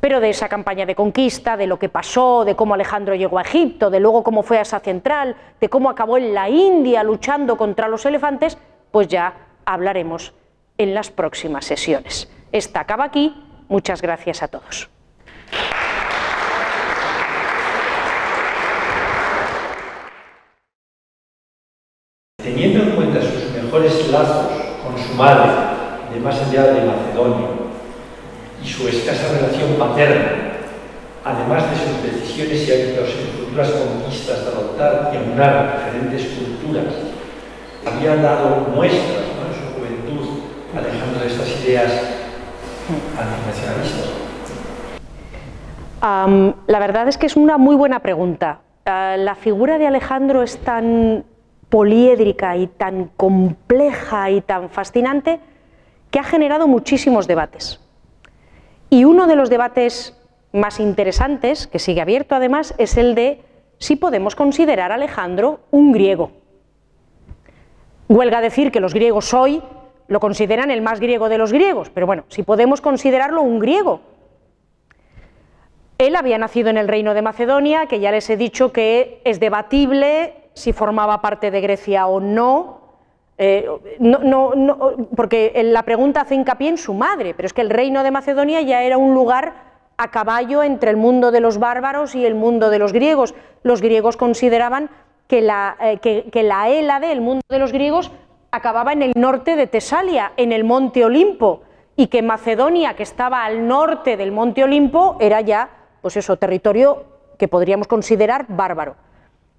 Pero de esa campaña de conquista, de lo que pasó, de cómo Alejandro llegó a Egipto, de luego cómo fue a Asia Central, de cómo acabó en la India luchando contra los elefantes, pues ya hablaremos en las próximas sesiones. Esta acaba aquí. Muchas gracias a todos. Teniendo en cuenta sus mejores lazos con su madre, de más allá de Macedonia, y su escasa relación paterna, además de sus decisiones y hábitos en futuras conquistas de adoptar y aunar diferentes culturas, había dado muestras, ¿no?, en su juventud, alejando de estas ideas antinacionalistas. La verdad es que es una muy buena pregunta. La figura de Alejandro es tan poliédrica y tan compleja y tan fascinante que ha generado muchísimos debates. Y uno de los debates más interesantes, que sigue abierto además, es el de si podemos considerar a Alejandro un griego. Huelga decir que los griegos hoy lo consideran el más griego de los griegos, pero bueno, si podemos considerarlo un griego. Él había nacido en el reino de Macedonia, que ya les he dicho que es debatible si formaba parte de Grecia o no, porque la pregunta hace hincapié en su madre, pero es que el reino de Macedonia ya era un lugar a caballo entre el mundo de los bárbaros y el mundo de los griegos. Los griegos consideraban que la Hélade, el mundo de los griegos, acababa en el norte de Tesalia, en el monte Olimpo, y que Macedonia, que estaba al norte del monte Olimpo, era ya, pues eso, territorio que podríamos considerar bárbaro.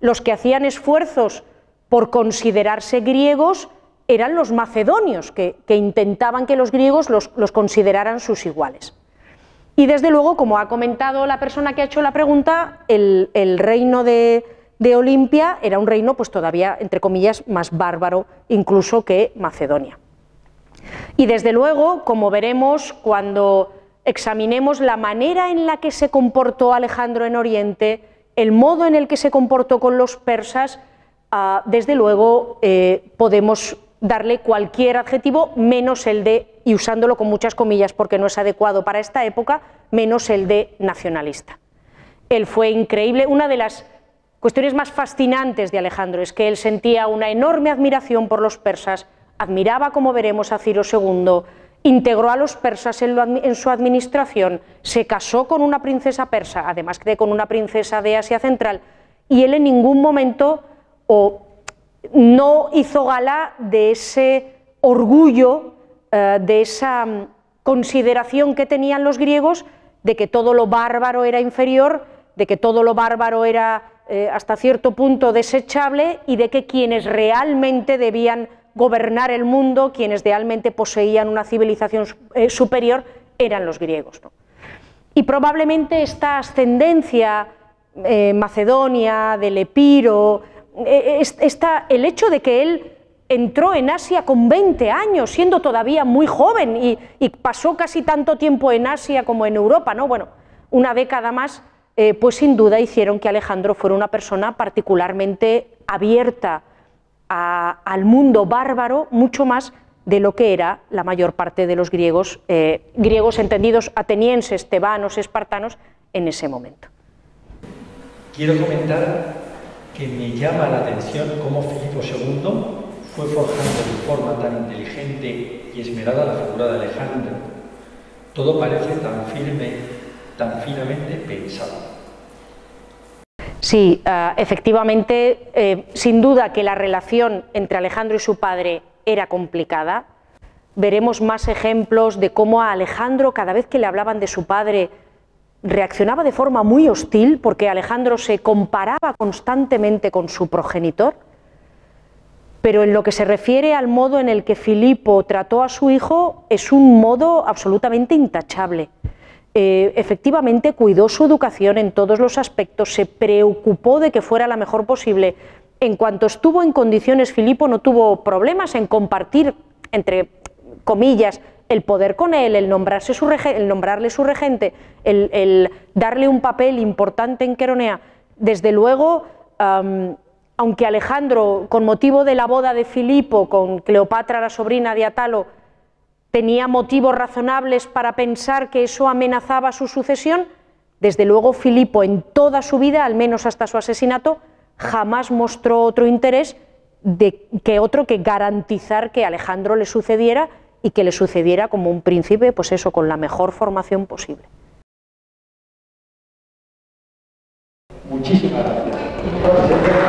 Los que hacían esfuerzos por considerarse griegos eran los macedonios, que intentaban que los griegos los consideraran sus iguales. Y desde luego, como ha comentado la persona que ha hecho la pregunta, el reino de Olimpia era un reino, pues todavía, entre comillas, más bárbaro incluso que Macedonia. Y desde luego, como veremos cuando examinemos la manera en la que se comportó Alejandro en Oriente, el modo en el que se comportó con los persas, desde luego podemos darle cualquier adjetivo menos el de, y usándolo con muchas comillas porque no es adecuado para esta época, menos el de nacionalista. Él fue increíble. Una de las cuestiones más fascinantes de Alejandro es que él sentía una enorme admiración por los persas, admiraba, como veremos, a Ciro II, integró a los persas en su administración, se casó con una princesa persa, además que con una princesa de Asia Central, y él en ningún momento no hizo gala de ese orgullo, de esa consideración que tenían los griegos de que todo lo bárbaro era inferior, de que todo lo bárbaro era hasta cierto punto desechable y de que quienes realmente debían gobernar el mundo, quienes realmente poseían una civilización superior, eran los griegos, ¿no? Y probablemente esta ascendencia macedonia, del Epiro, el hecho de que él entró en Asia con 20 años, siendo todavía muy joven, y pasó casi tanto tiempo en Asia como en Europa, ¿no? Bueno, una década más, pues sin duda hicieron que Alejandro fuera una persona particularmente abierta al mundo bárbaro, mucho más de lo que era la mayor parte de los griegos, griegos entendidos atenienses, tebanos, espartanos, en ese momento. Quiero comentar que me llama la atención cómo Filipo II fue forjando de forma tan inteligente y esmerada la figura de Alejandro. Todo parece tan firme, tan finamente pensado. Sí, efectivamente, sin duda que la relación entre Alejandro y su padre era complicada. Veremos más ejemplos de cómo a Alejandro, cada vez que le hablaban de su padre, reaccionaba de forma muy hostil, porque Alejandro se comparaba constantemente con su progenitor. Pero en lo que se refiere al modo en el que Filipo trató a su hijo, es un modo absolutamente intachable. Efectivamente cuidó su educación en todos los aspectos, se preocupó de que fuera la mejor posible. En cuanto estuvo en condiciones, Filipo no tuvo problemas en compartir, entre comillas, el poder con él, el nombrarle su regente, el darle un papel importante en Queronea. Desde luego, aunque Alejandro, con motivo de la boda de Filipo con Cleopatra, la sobrina de Atalo, tenía motivos razonables para pensar que eso amenazaba su sucesión, desde luego Filipo en toda su vida, al menos hasta su asesinato, jamás mostró otro interés que garantizar que Alejandro le sucediera, y que le sucediera como un príncipe, pues eso, con la mejor formación posible. Muchísimas gracias.